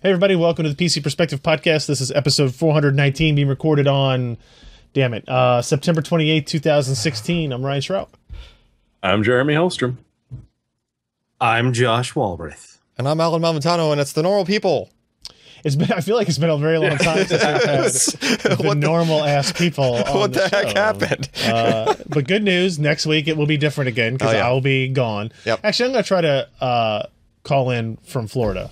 Hey everybody, welcome to the PC Perspective podcast. This is episode 419 being recorded on, damn it, September 28, 2016. I'm Ryan Schraub. I'm Jeremy Hellstrom. I'm Josh Walrath. And I'm Alan Malventano, and it's the normal people. It's been, I feel like it's been a very long time since I've had the normal-ass people on What the heck happened? But good news, next week it will be different again because I'll be gone. Yep. Actually, I'm going to try to call in from Florida.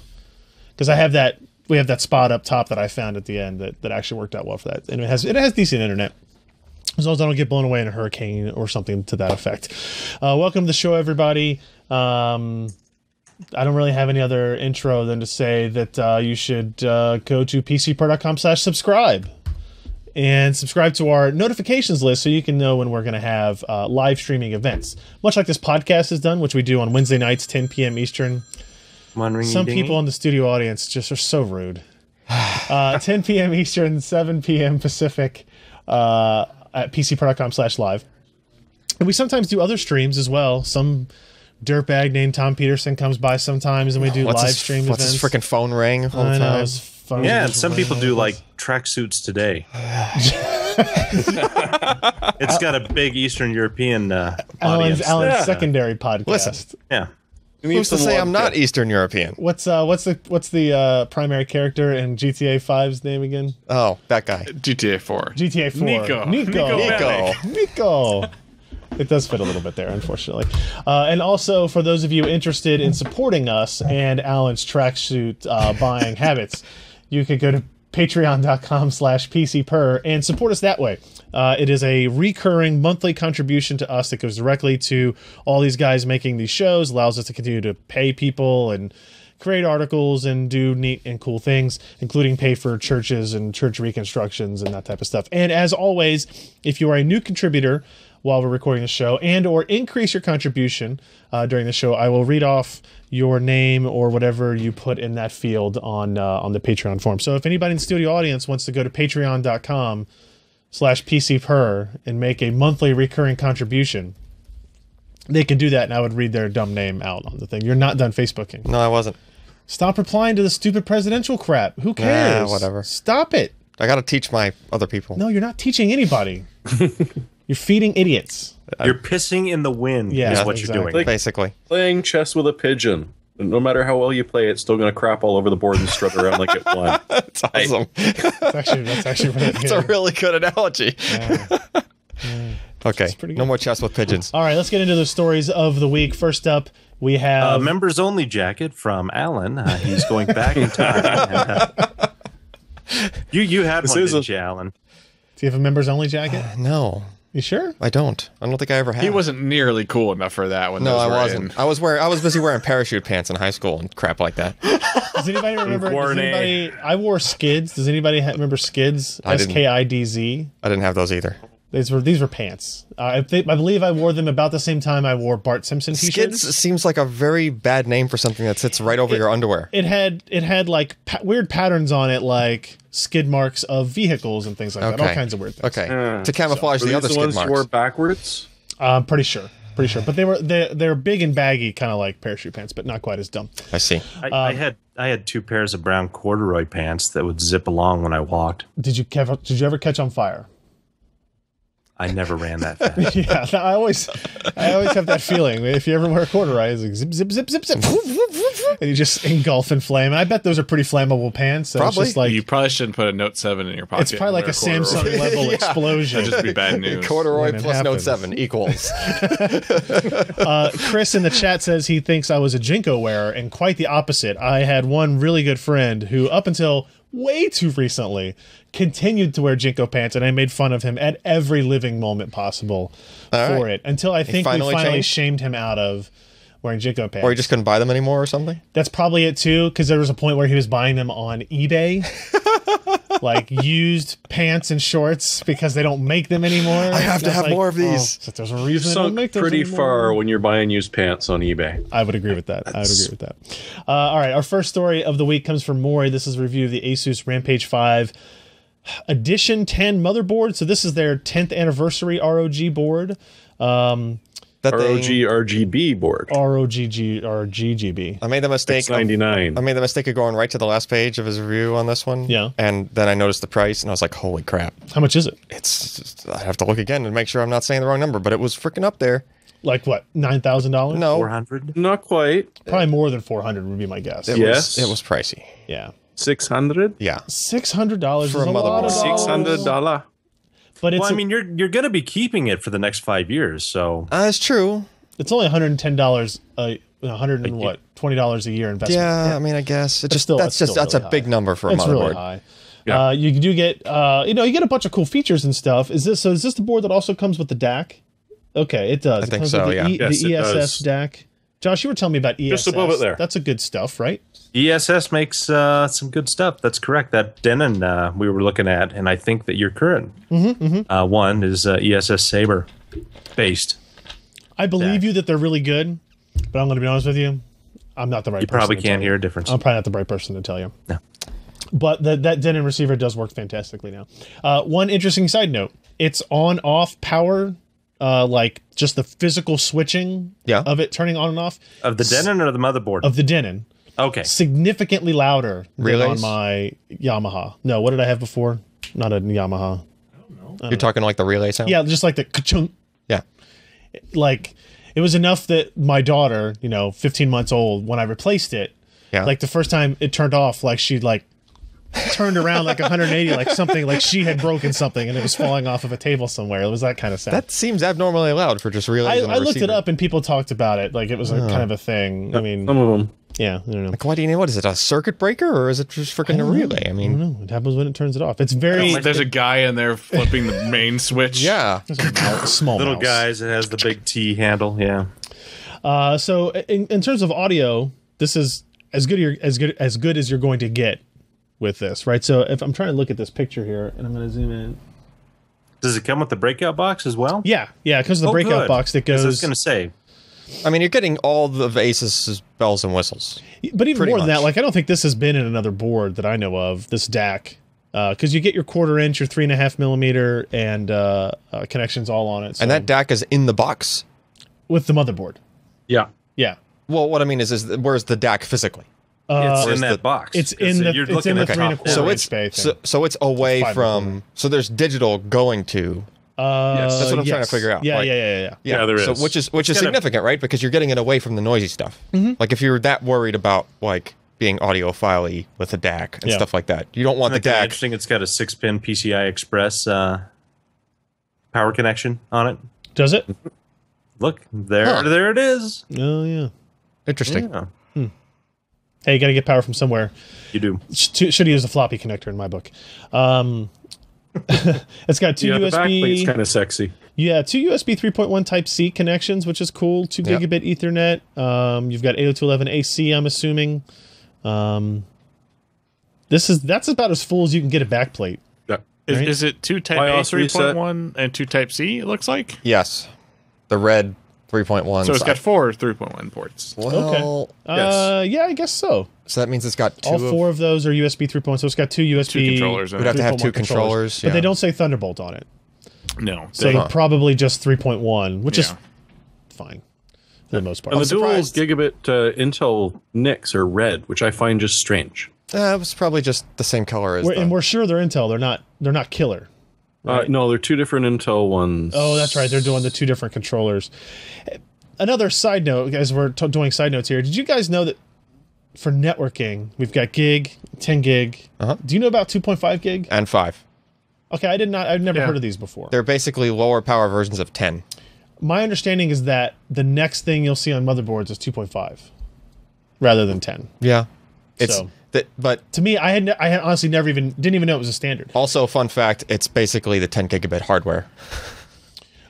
Because I have that, we have that spot up top that I found at the end that actually worked out well for that, and it has decent internet as long as I don't get blown away in a hurricane or something to that effect. Welcome to the show, everybody. I don't really have any other intro than to say that you should go to pcpro.com/subscribe and subscribe to our notifications list so you can know when we're going to have live streaming events, much like this podcast is done, which we do on Wednesday nights, 10 p.m. Eastern. Some people in the studio audience just are so rude. 10 p.m. Eastern, 7 p.m. Pacific at pcpro.com/live. And we sometimes do other streams as well. Some dirtbag named Tom Peterson comes by sometimes, and we do live stream events. What's his freaking phone ring all the time? Yeah, and some people do, like, tracksuits today. It's got a big Eastern European audience. Alan's secondary podcast. Listen, who's to say I'm not Eastern European? What's the primary character in GTA 5's name again? Oh, that guy. GTA 4. GTA 4. Nico. It does fit a little bit there, unfortunately. And also, for those of you interested in supporting us and Alan's tracksuit buying habits, you could go to patreon.com/PCPer and support us that way. It is a recurring monthly contribution to us that goes directly to all these guys making these shows, allows us to continue to pay people and create articles and do neat and cool things, including pay for churches and church reconstructions and that type of stuff. And as always, if you are a new contributor while we're recording the show and or increase your contribution during the show, I will read off your name or whatever you put in that field on the Patreon form. So if anybody in the studio audience wants to go to patreon.com/PCPer and make a monthly recurring contribution, they can do that, and I would read their dumb name out on the thing. You're not done Facebooking. No, I wasn't. Stop replying to the stupid presidential crap. Who cares? Nah, whatever. Stop it. I got to teach my other people. No, you're not teaching anybody. You're feeding idiots. You're pissing in the wind is what you're doing. Like basically. Playing chess with a pigeon. No matter how well you play, it's still going to crap all over the board and strut around like it won. That's awesome. That's actually really good. That's a really good analogy. Yeah. Yeah. Okay, no more chess with pigeons. All right, let's get into the stories of the week. First up, we have... a members-only jacket from Alan. He's going back in time. You had one, didn't you, Alan? Do you have a members-only jacket? No. You sure? I don't think I ever had. He wasn't nearly cool enough for that one. No, I wasn't. I was busy wearing parachute pants in high school and crap like that. Does anybody remember? I wore skids. Does anybody remember skids? S-K-I-D-Z. I didn't have those either. These were pants. I believe I wore them about the same time I wore Bart Simpson t-shirts. Skids seems like a very bad name for something that sits right over your underwear. It had like weird patterns on it, like skid marks of vehicles and things like that. All kinds of weird things. Okay, to camouflage the other skid marks. Were backwards? I'm pretty sure. But they're big and baggy, kind of like parachute pants, but not quite as dumb. I see. I had two pairs of brown corduroy pants that would zip along when I walked. Did you ever catch on fire? I never ran that fast. Yeah, I always have that feeling. If you ever wear a corduroy, it's like zip, zip, zip, zip, zip, and you just engulf in flame. And I bet those are pretty flammable pants. So probably. Just like, you probably shouldn't put a Note 7 in your pocket. It's probably like a Samsung level explosion. That'd just be bad news. Corduroy plus Note 7 equals. Chris in the chat says he thinks I was a Jinko wearer, and quite the opposite. I had one really good friend who, up until way too recently, continued to wear Jinko pants, and I made fun of him at every living moment possible for it. Until I think we finally shamed him out of wearing Jinko pants. Or he just couldn't buy them anymore or something? That's probably it, too, because there was a point where he was buying them on eBay. Like, used pants and shorts because they don't make them anymore. I have to have more of these. So there's a reason they don't make them anymore. You've sunk pretty far when you're buying used pants on eBay. I would agree with that. All right, our first story of the week comes from Maury. This is a review of the Asus Rampage V Edition 10 motherboard. So this is their 10th anniversary ROG board. the ROG RGB board. RGB. I made the mistake. $699. I made the mistake of going right to the last page of his review on this one. Yeah. And then I noticed the price, and I was like, "Holy crap! How much is it?" It's. I have to look again and make sure I'm not saying the wrong number, but it was freaking up there. Like what? $9,000? No, 400. Not quite. Probably more than 400 would be my guess. It was pricey. Yeah. 600. Yeah. $600 for a motherboard. $600. But it's, well, I mean, you're going to be keeping it for the next 5 years, so that's true. It's only $110, $120 a year investment. Yeah, I mean, I guess it that's still a big number for a motherboard. Really high. Yeah. You do get, you get a bunch of cool features and stuff. Is this the board that also comes with the DAC? Okay, it does. I think so. Yeah. The ESS DAC. Josh, you were telling me about ESS. Just above it there. That's a good stuff, right? ESS makes some good stuff. That's correct. That Denon we were looking at, and I think that your current one is ESS Sabre based. I believe you that they're really good, but I'm going to be honest with you, I'm not the right person. You probably can't hear a difference. I'm probably not the right person to tell you. No. But that Denon receiver does work fantastically now. One interesting side note, it's on-off power. Like just the physical switching of it turning on and off of the Denon or the motherboard of the Denon. Okay, significantly louder than on my Yamaha. No, what did I have before? Not a Yamaha. I don't know. You're talking like the relay sound. Yeah, just like the ka-chunk. Yeah, like it was enough that my daughter, 15 months old, when I replaced it, like the first time it turned off, like she turned around like 180, like something, like she had broken something and it was falling off of a table somewhere. It was that kind of sound. That seems abnormally loud for just realizing. I looked it up and people talked about it, like it was kind of a thing. I mean, some of them. Yeah, I don't know. Like, why do you know? What is it? A circuit breaker, or is it just freaking a relay? I mean, I don't know. It happens when it turns it off. It's very. Like there's a guy in there flipping the main switch. Yeah, small little mouse. Guys. It has the big T handle. Yeah. So in terms of audio, this is as good as you're going to get with this, right? So if I'm trying to look at this picture here, and I'm going to zoom in. Does it come with the breakout box as well? Yeah, because the breakout box that goes. I was going to say, I mean, you're getting all of Asus's bells and whistles. But even more than that, like I don't think this has been in another board that I know of. This DAC, because you get your 1/4 inch, your 3.5 millimeter, and connections all on it. So. And that DAC is in the box with the motherboard. Yeah. Well, what I mean is where's the DAC physically? It's in that box. It's in the 3.25. So it's away from. So there's digital going to. Yes. That's what I'm trying to figure out. Yeah, there is. So which is significant, right? Because you're getting it away from the noisy stuff. Mm-hmm. Like if you're that worried about like being audiophile-y with a DAC and stuff like that, you don't want the DAC. Interesting. It's got a 6-pin PCI Express power connection on it. Does it? Look there it is. Oh yeah. Interesting. Yeah. Hey, you got to get power from somewhere. You do. Should use a floppy connector in my book. It's got two USB. It's kind of sexy. Yeah, two USB 3.1 Type-C connections, which is cool. 2 gigabit Ethernet. You've got 802.11 AC, I'm assuming. That's about as full as you can get a backplate. Yeah. Right? Is it two Type-A 3.1 and two Type-C, it looks like? Yes. The red 3.1. So it's got four 3.1 ports. Well, okay. Yes. Yeah, I guess so. So that means it's got two. All four of those are USB 3.1. So it's got two controllers. We'd have to have two controllers. Yeah. But they don't say Thunderbolt on it. No. So probably just 3.1, which is fine for the most part. And the dual gigabit Intel NICs are red, which I find just strange. It was probably just the same color as. And we're sure they're Intel. They're not killer. Right. No, they're two different Intel ones. Oh, that's right. They're doing the two different controllers. Another side note, as we're doing side notes here, did you guys know that for networking, we've got gig, 10 gig. Do you know about 2.5 gig? And 5. Okay, I did not. I've never heard of these before. They're basically lower power versions of 10. My understanding is that the next thing you'll see on motherboards is 2.5 rather than 10. Yeah. It's... So. But to me, I had honestly never even know it was a standard. Also, fun fact: it's basically the 10 gigabit hardware.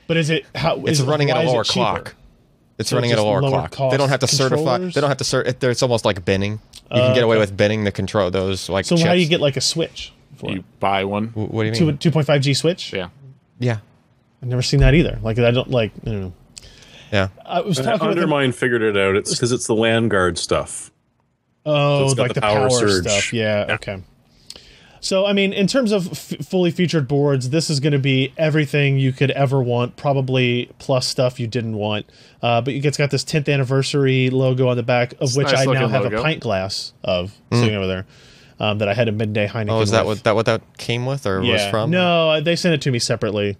But is it? It's running at a lower clock. It's running at a lower clock. They don't have to certify. They don't have to It's almost like binning. You can get away with binning the control those like. So chips. How do you get like a switch? You buy one. What do you mean? 2.5G switch. Yeah. I've never seen that either. Like I don't know. Yeah. I was talking. Undermine figured it out. It's because it's the LAN guard stuff. Oh, so it's got like the power surge stuff. Yeah, okay. So, I mean, in terms of fully featured boards, this is going to be everything you could ever want, probably plus stuff you didn't want. But it's got this 10th anniversary logo on the back, of which I now have a pint glass of sitting over there that I had a Midday Heineken. Oh, is that what that came with or was from? No, they sent it to me separately.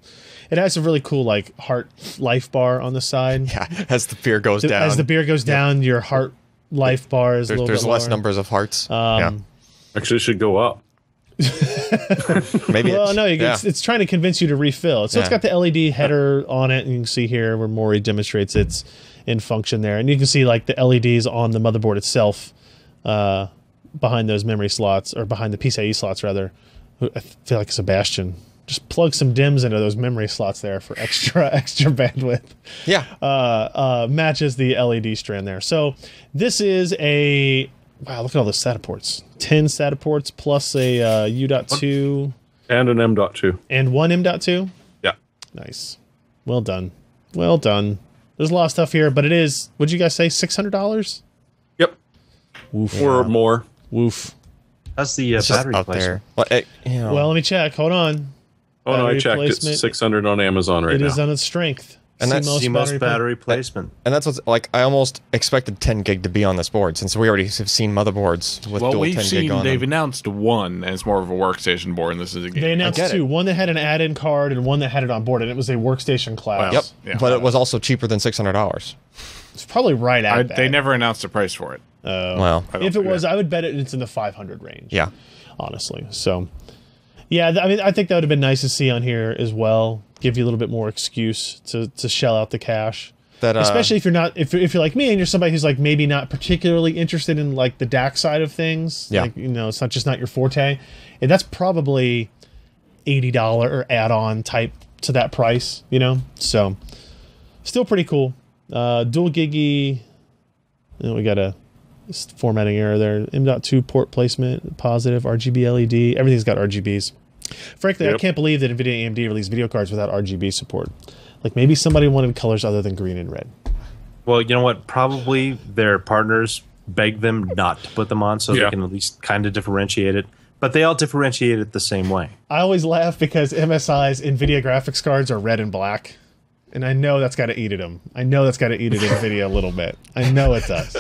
It has a really cool, like, heart life bar on the side. Yeah, as the beer goes down. As the beer goes down, your heart life bar is a little bit lower. There's less numbers of hearts. Actually, it should go up. Maybe. Well, no, it's trying to convince you to refill. So it's got the LED header on it, and you can see here where Maury demonstrates it's in function there, and you can see like the LEDs on the motherboard itself behind those memory slots, or behind the PCIe slots rather. I feel like Sebastian just plug some DIMMs into those memory slots there for extra bandwidth. Yeah. Matches the LED strand there. So this is a. Wow, look at all those SATA ports. 10 SATA ports plus a U.2. And an M.2. And one M.2? Yeah. Nice. Well done. Well done. There's a lot of stuff here, but it is, what'd you guys say, $600? Yep. Woof. Or more. Woof. That's the battery replacement. Well, let me check. Hold on. Oh, no, I checked. It's $600 on Amazon right now. It is on its strength. And that's CMOS battery placement. And that's what's like. I almost expected 10 gig to be on this board since we already have seen motherboards with dual 10 gig on them. They've announced one, and it's more of a workstation board, and this is a game. They announced two, one that had an add-in card and one that had it on board, and it was a workstation class. Wow. Yep, yeah. But it was also cheaper than $600. It's probably right at that. They never announced a price for it. Well, if it was, I would bet it's in the $500 range. Yeah, honestly. So, yeah, I mean, I think that would have been nice to see on here as well. Give you a little bit more excuse to shell out the cash, that, especially if you're not if you're like me and you're somebody who's like maybe not particularly interested in like the DAC side of things. Yeah, like, you know, it's not your forte, and that's probably $80 add-on type to that price, you know. So still pretty cool. Dual giggy. You know, we got a formatting error there. M.2 port placement positive RGB LED. Everything's got RGBs. Frankly, I can't believe that NVIDIA and AMD released video cards without RGB support. Like, maybe somebody wanted colors other than green and red. Well, you know what? Probably their partners begged them not to put them on so they can at least kind of differentiate it. But they all differentiate it the same way. I always laugh because MSI's NVIDIA graphics cards are red and black. And I know that's got to eat at them. I know that's got to eat at NVIDIA a little bit. I know it does.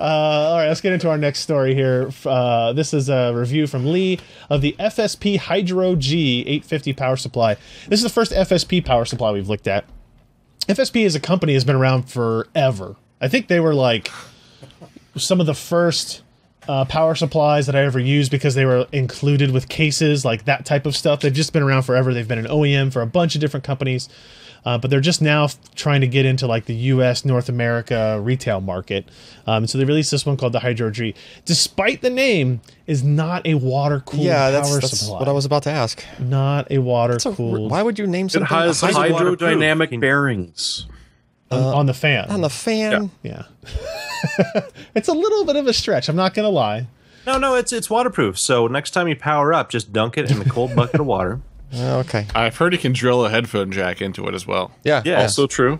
All right, let's get into our next story here. This is a review from Lee of the FSP Hydro G 850 power supply. This is the first FSP power supply we've looked at. FSP as a company has been around forever. I think they were like some of the first power supplies that I ever used because they were included with cases, like that type of stuff. They've just been around forever. They've been an OEM for a bunch of different companies. But they're just now trying to get into like the U.S. North America retail market. So they released this one called the Hydro G. Despite the name, is not a water cooled power supply. What I was about to ask. Not a water cooled. Why would you name something? It has hydrodynamic bearings on the fan. On the fan. Yeah. It's a little bit of a stretch. I'm not gonna lie. No, it's waterproof. So next time you power up, just dunk it in a cold bucket of water. Okay. I've heard you can drill a headphone jack into it as well. Yeah. Also true.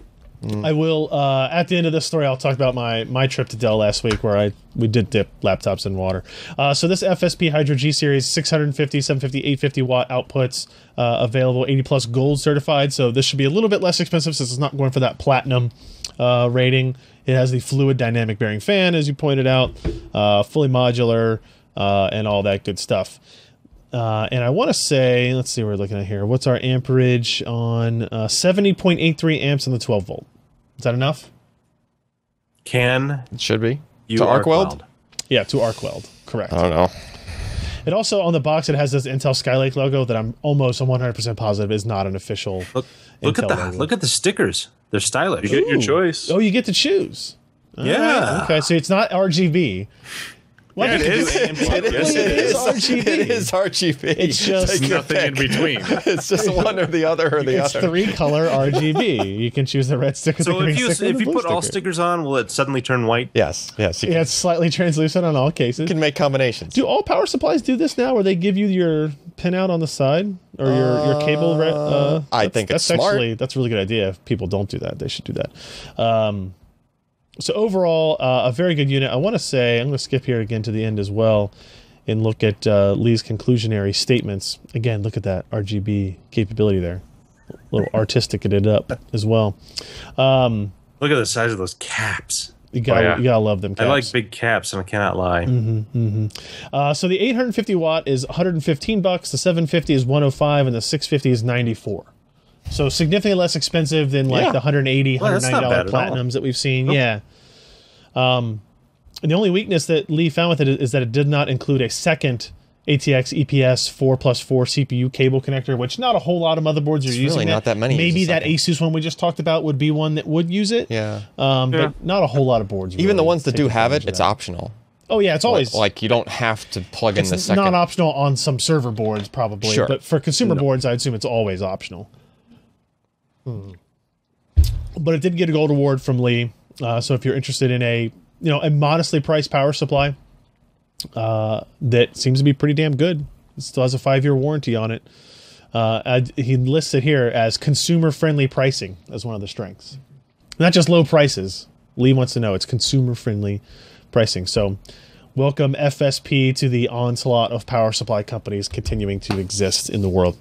I will, at the end of this story, I'll talk about my trip to Dell last week where we did dip laptops in water. So this FSP Hydro G series, 650, 750, 850 watt outputs, available, 80 plus gold certified. So this should be a little bit less expensive since it's not going for that platinum rating. It has the fluid dynamic bearing fan, as you pointed out, fully modular, and all that good stuff. And I want to say, let's see what we're looking at here. What's our amperage on 70.83 amps on the 12 volt? Is that enough? It should be. To arc weld? Yeah, to arc weld. Correct. I don't know. It also, on the box, it has this Intel Skylake logo that I'm almost 100% positive is not an official Look at the stickers. They're stylish. You get your choice. Oh, you get to choose. Yeah. Right. Okay, so it's not RGB. Yeah, it is RGB. It is RGB. It's just nothing in between. It's just one or the other or the other. It's three-color RGB. You can choose the red sticker, the green sticker, and the blue sticker. So if you put all stickers on, will it suddenly turn white? Yes. Yeah, it's slightly translucent on all cases. You can make combinations. Do all power supplies do this now, where they give you your pinout on the side or your cable? I think that's smart. That's a really good idea. If people don't do that, they should do that. So overall, a very good unit. I want to say, I'm going to skip here again to the end as well and look at Lee's conclusionary statements. Again, look at that RGB capability there. A little artistic it up as well. Look at the size of those caps. You gotta love them caps. I like big caps, and I cannot lie. So the 850 watt is $115. The 750 is $105, and the 650 is $94. So significantly less expensive than like the $180, $190 platinums that we've seen. Nope. Yeah. And the only weakness that Lee found with it is that it did not include a second ATX EPS 4+4 CPU cable connector, which not a whole lot of motherboards are using. Really not that many. Maybe that Asus one we just talked about would be one that would use it. Yeah. But not a whole lot of boards. Even the ones that do have it, it's optional. Oh yeah, it's always like you don't have to plug in the second. It's not optional on some server boards, probably. Sure. But for consumer boards, I assume it's always optional. But it did get a gold award from Lee. So if you're interested in a a modestly priced power supply that seems to be pretty damn good, it still has a 5-year warranty on it. He lists it here as consumer-friendly pricing as one of the strengths. Not just low prices. Lee wants to know it's consumer-friendly pricing. So welcome FSP to the onslaught of power supply companies continuing to exist in the world.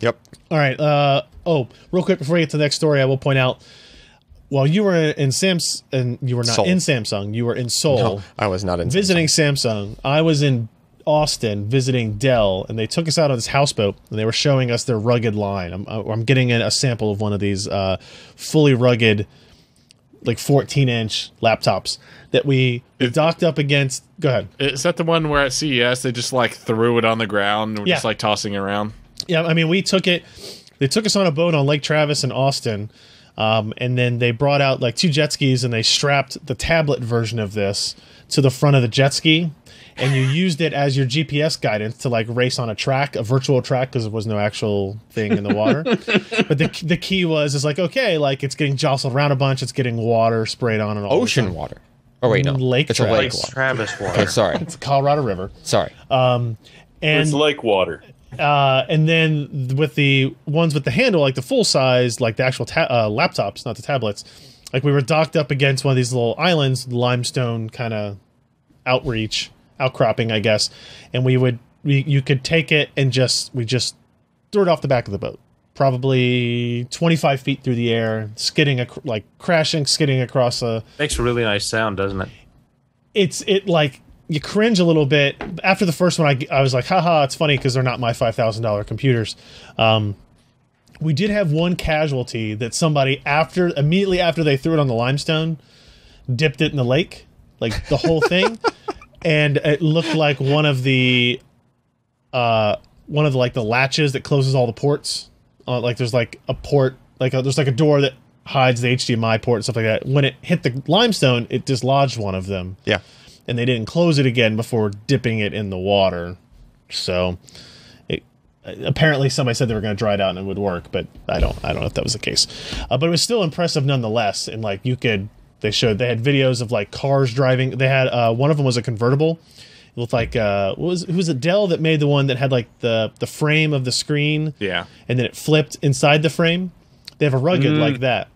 Yep. All right. Oh, real quick before we get to the next story, I will point out, while you were in Seoul, you were in Seoul. No, I was not in visiting Samsung. I was in Austin visiting Dell, and they took us out on this houseboat, and they were showing us their rugged line. I'm getting a sample of one of these fully rugged, like 14-inch laptops that we docked up against. Go ahead. Is that the one where at CES they just like threw it on the ground and were just like tossing it around? Yeah, I mean, we took it. They took us on a boat on Lake Travis in Austin, and then they brought out like 2 jet skis and they strapped the tablet version of this to the front of the jet ski, and you used it as your GPS guidance to like race on a track, a virtual track, because there was no actual thing in the water. But the key was is like, okay, like it's getting jostled around a bunch, it's getting water sprayed on and all. Ocean water. Oh wait, no, it's Lake Travis water. Oh, sorry, it's Colorado River. Sorry, and it's lake water. And then with the ones with the handle, like the full size, like the actual laptops, not the tablets, like we were docked up against one of these little islands, limestone kind of outcropping, I guess. And you could take it and we just threw it off the back of the boat, probably 25 feet through the air, crashing, skidding across a. Makes a really nice sound, doesn't it? It like. You cringe a little bit. After the first one, I was like, haha, it's funny because they're not my $5,000 computers. We did have one casualty that somebody, immediately after they threw it on the limestone, dipped it in the lake, like the whole thing. And it looked like one of the like the latches that closes all the ports. Like there's like a port, there's like a door that hides the HDMI port and stuff like that. When it hit the limestone, it dislodged one of them. Yeah. And they didn't close it again before dipping it in the water. So apparently somebody said they were going to dry it out and it would work, but I don't know if that was the case. But it was still impressive nonetheless. And like they had videos of like cars driving. They had one of them was a convertible with like who was it Dell that made the one that had like the frame of the screen. Yeah. And then it flipped inside the frame. They have a rugged like that.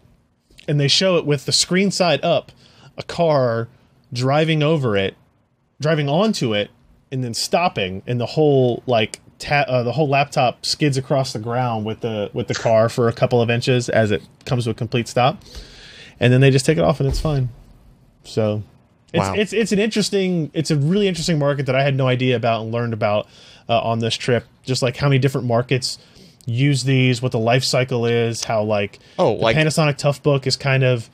And they show it with the screen side up, a car driving onto it, and then stopping, and the whole laptop skids across the ground with the car for a couple of inches as it comes to a complete stop, and then they just take it off and it's fine. So, it's a really interesting market that I had no idea about and learned about on this trip. Just like how many different markets use these, what the life cycle is, how the Panasonic Toughbook is kind of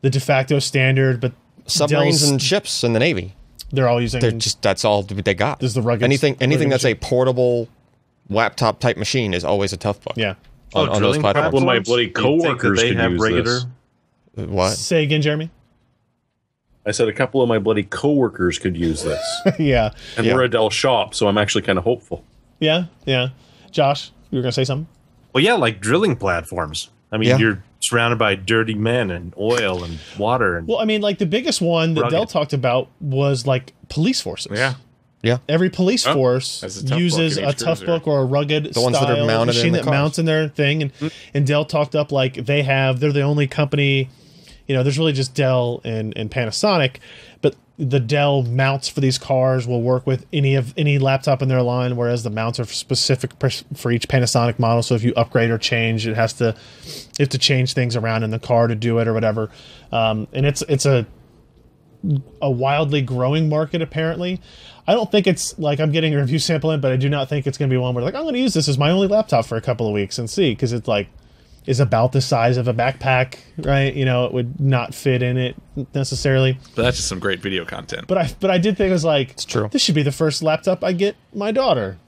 the de facto standard, but submarines and ships in the Navy, they're all using. They're just that's all they got. This is the rugged. Anything that's a portable laptop type machine is always a Toughbook. Yeah. On those platforms. Well, my bloody coworkers can have regular. What? Say again, Jeremy. I said a couple of my bloody coworkers could use this. Yeah. And we're a Dell shop, so I'm actually kind of hopeful. Yeah, yeah. Josh, you were gonna say something? Well, yeah, like drilling platforms. I mean, you're surrounded by dirty men and oil and water. And well, I mean, like the biggest one that Dell talked about was like police forces. Yeah. Yeah. Every police force uses a Toughbook or a rugged style machine that mounts in their thing. And Dell talked up like they're the only company You know, there's really just Dell and Panasonic, but the Dell mounts for these cars will work with any laptop in their line, whereas the mounts are specific for each Panasonic model. So if you upgrade or change, it has to change things around in the car to do it or whatever. And it's a wildly growing market apparently. I don't think it's like I'm getting a review sample in, but I do not think it's going to be one where like I'm going to use this as my only laptop for a couple of weeks and see, because it's like is about the size of a backpack, right? You know, it would not fit in it necessarily. But that's just some great video content. But I did think it was like, it's true. This should be the first laptop I get my daughter,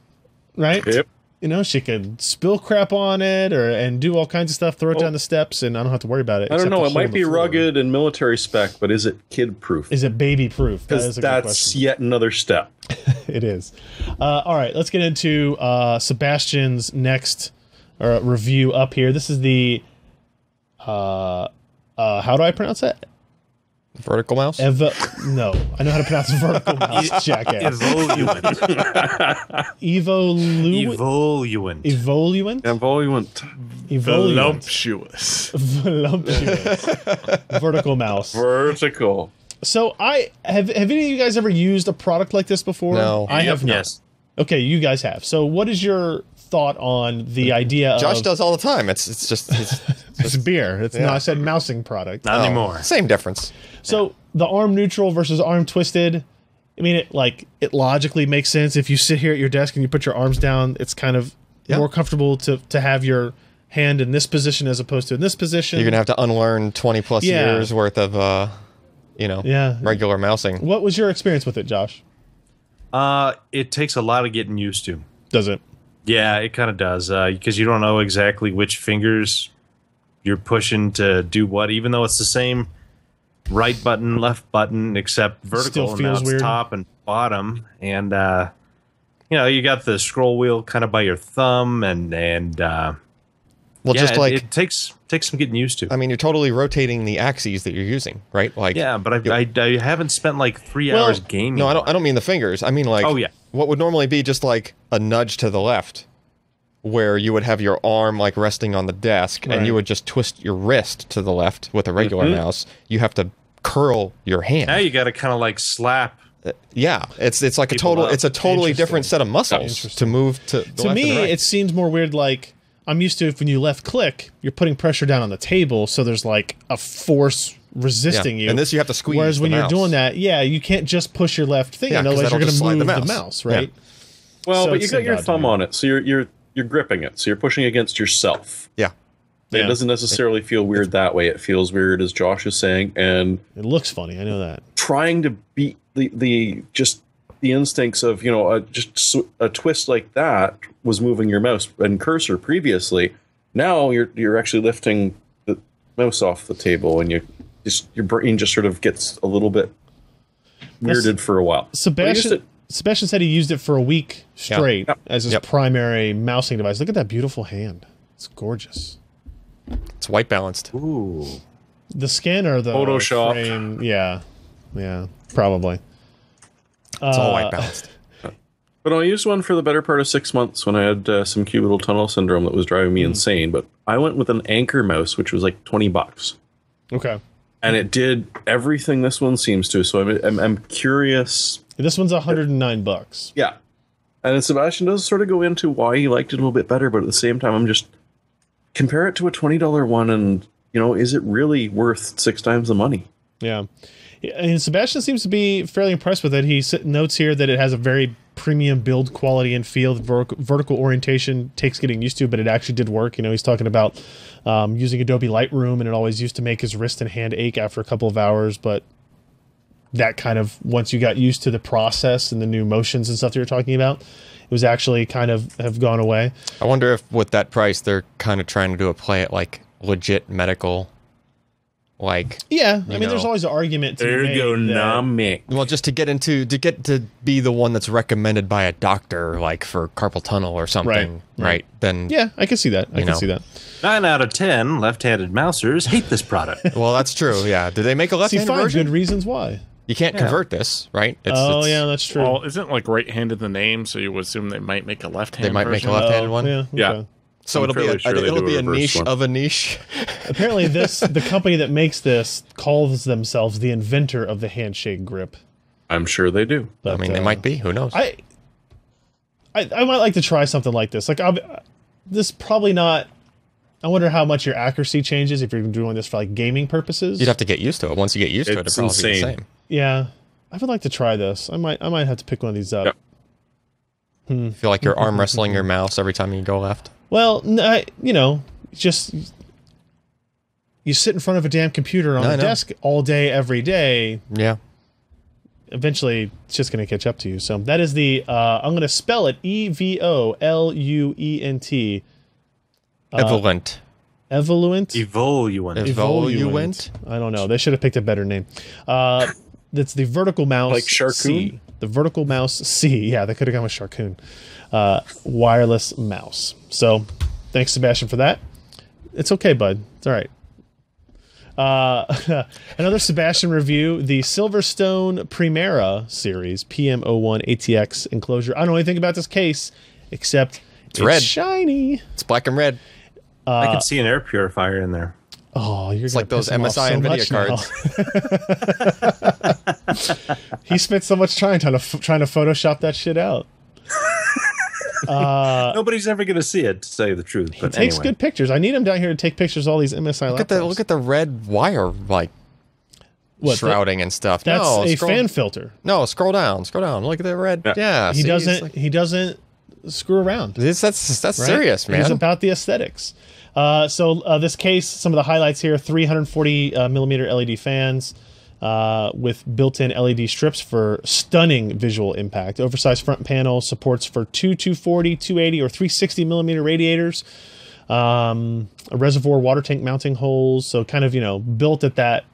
right? Yep. You know, she could spill crap on it and do all kinds of stuff, throw it down the steps, and I don't have to worry about it. I don't know. It might be rugged and military spec, but is it kid-proof? Is it baby-proof? Because that's yet another step. It is. All right, let's get into Sebastian's next review up here. This is the, how do I pronounce that? Vertical mouse? No, I know how to pronounce vertical mouse, jackass. Evoluent. Voluptuous. Voluptuous. Vertical mouse. Vertical. So I have any of you guys ever used a product like this before? No. I have not. Yes. Okay, you guys have. So what is your thought on the idea? Josh does all the time. It's just it's beer. It's yeah. No, I said mousing product. Not anymore. Same difference. So the arm neutral versus arm twisted. I mean, it logically makes sense. If you sit here at your desk and you put your arms down, it's kind of more comfortable to have your hand in this position as opposed to in this position. You're gonna have to unlearn 20+ years worth of you know, regular mousing. What was your experience with it, Josh? It takes a lot of getting used to. Does it? Yeah, it kind of does, because you don't know exactly which fingers you're pushing to do what, even though it's the same right button, left button, except vertical. Still feels weird. Top and bottom, and you know, you got the scroll wheel kind of by your thumb, and well, yeah, just like it takes some getting used to. I mean, you're totally rotating the axes that you're using, right? Like, yeah, but I haven't spent like 3 hours gaming. No, I don't mean the fingers. I mean like, oh yeah, what would normally be just like a nudge to the left, where you would have your arm like resting on the desk, right, and you would just twist your wrist to the left with a regular mouse. You have to curl your hand. Now you got to kind of like slap. Yeah, it's like a total. It's a totally different set of muscles to move to. To me, it seems more weird. Like, I'm used to if when you left click, you're putting pressure down on the table, so there's like a force resisting you. And this you have to squeeze. Whereas when you're doing that, you can't just push your left thing, otherwise you're going to move the mouse, right? Yeah. Well, so but you got your thumb on it, so you're gripping it, so you're pushing against yourself. Yeah. It doesn't necessarily feel weird that way. It feels weird, as Josh is saying, and it looks funny. I know that. Trying to beat the instincts of, you know, a twist like that was moving your mouse and cursor previously. Now you're actually lifting the mouse off the table, and your brain just sort of gets a little bit weirded for a while. Sebastian said he used it for a week straight as his primary mousing device. Look at that beautiful hand. It's gorgeous. It's white balanced. Ooh. The scanner, though. Photoshop. Frame, yeah, probably. It's all white balanced. But I used one for the better part of 6 months when I had some cubital tunnel syndrome that was driving me insane. But I went with an anchor mouse, which was like $20. Okay. And it did everything this one seems to. So I'm curious. This one's $109. Yeah. And Sebastian does sort of go into why he liked it a little bit better. But at the same time, I'm just compare it to a $20 one. And, you know, is it really worth 6 times the money? Yeah. And Sebastian seems to be fairly impressed with it. He notes here that it has a very premium build quality and feel. Vertical orientation takes getting used to, but it actually did work. You know, he's talking about using Adobe Lightroom, and it always used to make his wrist and hand ache after a couple of hours. But that kind of, once you got used to the process and the new motions and stuff that you're talking about, it was actually kind of have gone away. I wonder if with that price, they're kind of trying to do a play at like legit medical. Like, yeah, I mean, there's always an argument to ergonomic. Well, just to be the one that's recommended by a doctor, like for carpal tunnel or something, right? Then yeah, I can see that. I can see that. 9 out of 10 left-handed mousers hate this product. Well, that's true. Yeah, do they make a left-handed version? Good reasons why you can't convert this, right? It's, yeah, that's true. Well, isn't like right-handed the name, so you would assume they might make a left-handed. They might make a left-handed one. Yeah, okay. So it'll be a niche one. Of a niche. Apparently, the company that makes this calls themselves the inventor of the handshake grip. I'm sure they do. But, I mean, they might be. Who knows? I might like to try something like this. Like, this probably not. I wonder how much your accuracy changes if you're doing this for like gaming purposes. You'd have to get used to it. Once you get used to it, it's probably the same. Yeah, I would like to try this. I might have to pick one of these up. Yep. You feel like you're arm wrestling your mouse every time you go left? Well, you know, just you sit in front of a damn computer on a desk all day, every day. Yeah. Eventually, it's just going to catch up to you. So that is the, I'm going to spell it, E-V-O-L-U-E-N-T. Evoluent. Evoluent. I don't know. They should have picked a better name. That's the VerticalMouse. Like Sharkoon? The VerticalMouse C. Yeah, they could have gone with Sharkoon. Wireless mouse. So, thanks, Sebastian, for that. It's okay, bud. It's all right. Another Sebastian review, the Silverstone Primera series, PM01 ATX enclosure. I don't know anything about this case, except it's red. Shiny. It's black and red. I can see an air purifier in there. Oh, you're it's like those MSI and NVIDIA cards. He spent so much time trying to Photoshop that shit out. Nobody's ever going to see it, to tell you the truth. But he takes good pictures. I need him down here to take pictures of all these MSI laptops. Look at the red wire, like, shrouding and stuff. That's a fan filter. No, scroll down. Scroll down. Look at the red. Yeah. He doesn't. He doesn't screw around. That's right? Serious, man. It's about the aesthetics. So this case, some of the highlights here, 340 millimeter LED fans with built-in LED strips for stunning visual impact. Oversized front panel, supports for 240, 280, or 360 millimeter radiators. A reservoir water tank mounting holes. So kind of, you know, built at that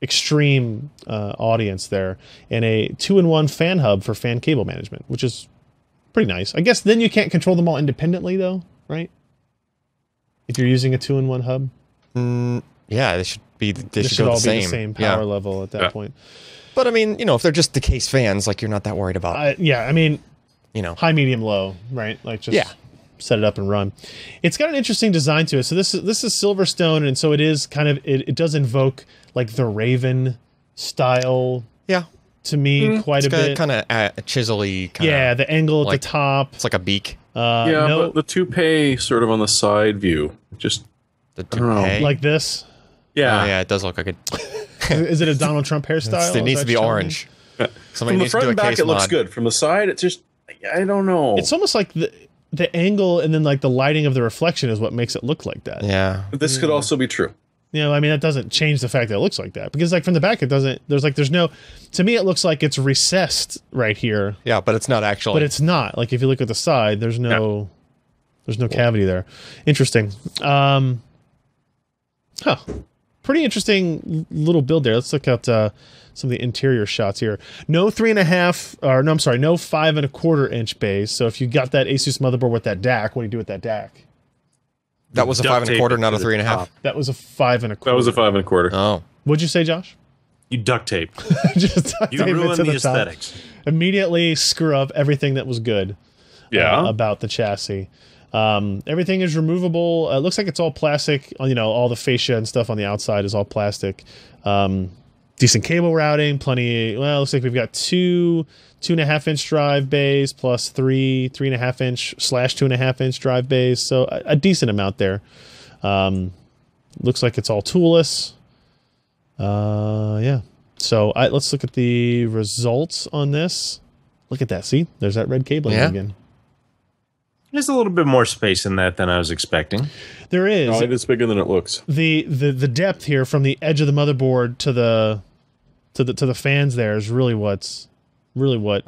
extreme audience there. And a 2-in-1 fan hub for fan cable management, which is pretty nice. I guess then you can't control them all independently, though, right? If you're using a 2-in-1 hub, yeah, they should be. They should all be the same power level at that point. But I mean, you know, if they're just the case fans, like you're not that worried about. Yeah, I mean, you know, high, medium, low, right? Like just set it up and run. It's got an interesting design to it. So this is Silverstone, and so it is kind of it does invoke like the Raven style. Yeah. To me, quite a bit. Kind of a chisely. Yeah, the angle at like, the top. It's like a beak. But the toupee sort of on the side view, just the toupee like this. Yeah, it does look like it. Is it a Donald Trump hairstyle? It needs to be orange. Somebody from the front and back, it looks good. From the side, it's just I don't know. It's almost like the angle and then like the lighting of the reflection is what makes it look like that. Yeah, this could also be true. You know, I mean, that doesn't change the fact that it looks like that because, like, from the back, it doesn't. There's no. To me, it looks like it's recessed right here. Yeah, but it's not actually. But it's not. Like, if you look at the side, there's no, there's no cavity there. Interesting. Pretty interesting little build there. Let's look at some of the interior shots here. No 3.5, or no, I'm sorry, no 5.25-inch bays. So if you got that Asus motherboard with that DAC, what do you do with that DAC? That was a 5.25, not a 3.5. That was a 5.25. That was a 5.25. Oh, what'd you say, Josh? You duct tape. Just duct you tape ruined the aesthetics. Top. Immediately screw up everything that was good. Yeah. About the chassis, everything is removable. It looks like it's all plastic. You know, all the fascia and stuff on the outside is all plastic. Decent cable routing, plenty. Well, it looks like we've got two 2.5-inch drive bays plus three 3.5-inch/2.5-inch drive bays. So a decent amount there. Looks like it's all toolless. Yeah. So let's look at the results on this. Look at that. See, there's that red cabling again. There's a little bit more space in that than I was expecting. There is. No, it's bigger than it looks. The depth here from the edge of the motherboard to the fans there is really what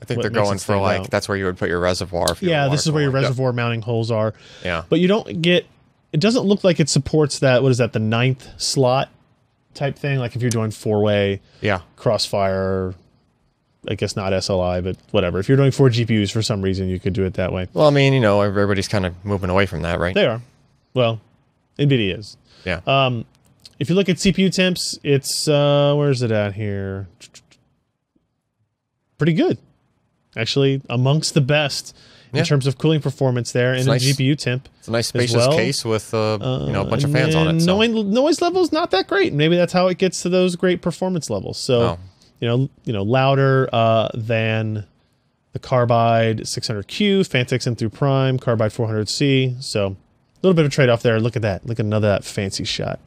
I think they're going for. Like that's where you would put your reservoir. If this is where your reservoir mounting holes are. Yeah, but you don't get. It doesn't look like it supports that. What is that? The 9th slot type thing. Like if you're doing 4-way. Yeah. Crossfire. I guess not SLI, but whatever. If you're doing 4 GPUs for some reason, you could do it that way. Well, I mean, you know, everybody's kind of moving away from that, right? They are. Well, NVIDIA is. Yeah. If you look at CPU temps, it's, where is it at here? Pretty good. Actually, amongst the best in terms of cooling performance there, and nice, GPU temp. It's a nice spacious case with you know, a bunch of fans on it. So. Noise level's not that great. Maybe that's how it gets to those great performance levels. So you know, louder than the Carbide 600Q, Fantix M3 Prime, Carbide 400C. So a little bit of a trade-off there. Look at that. Look at another fancy shot.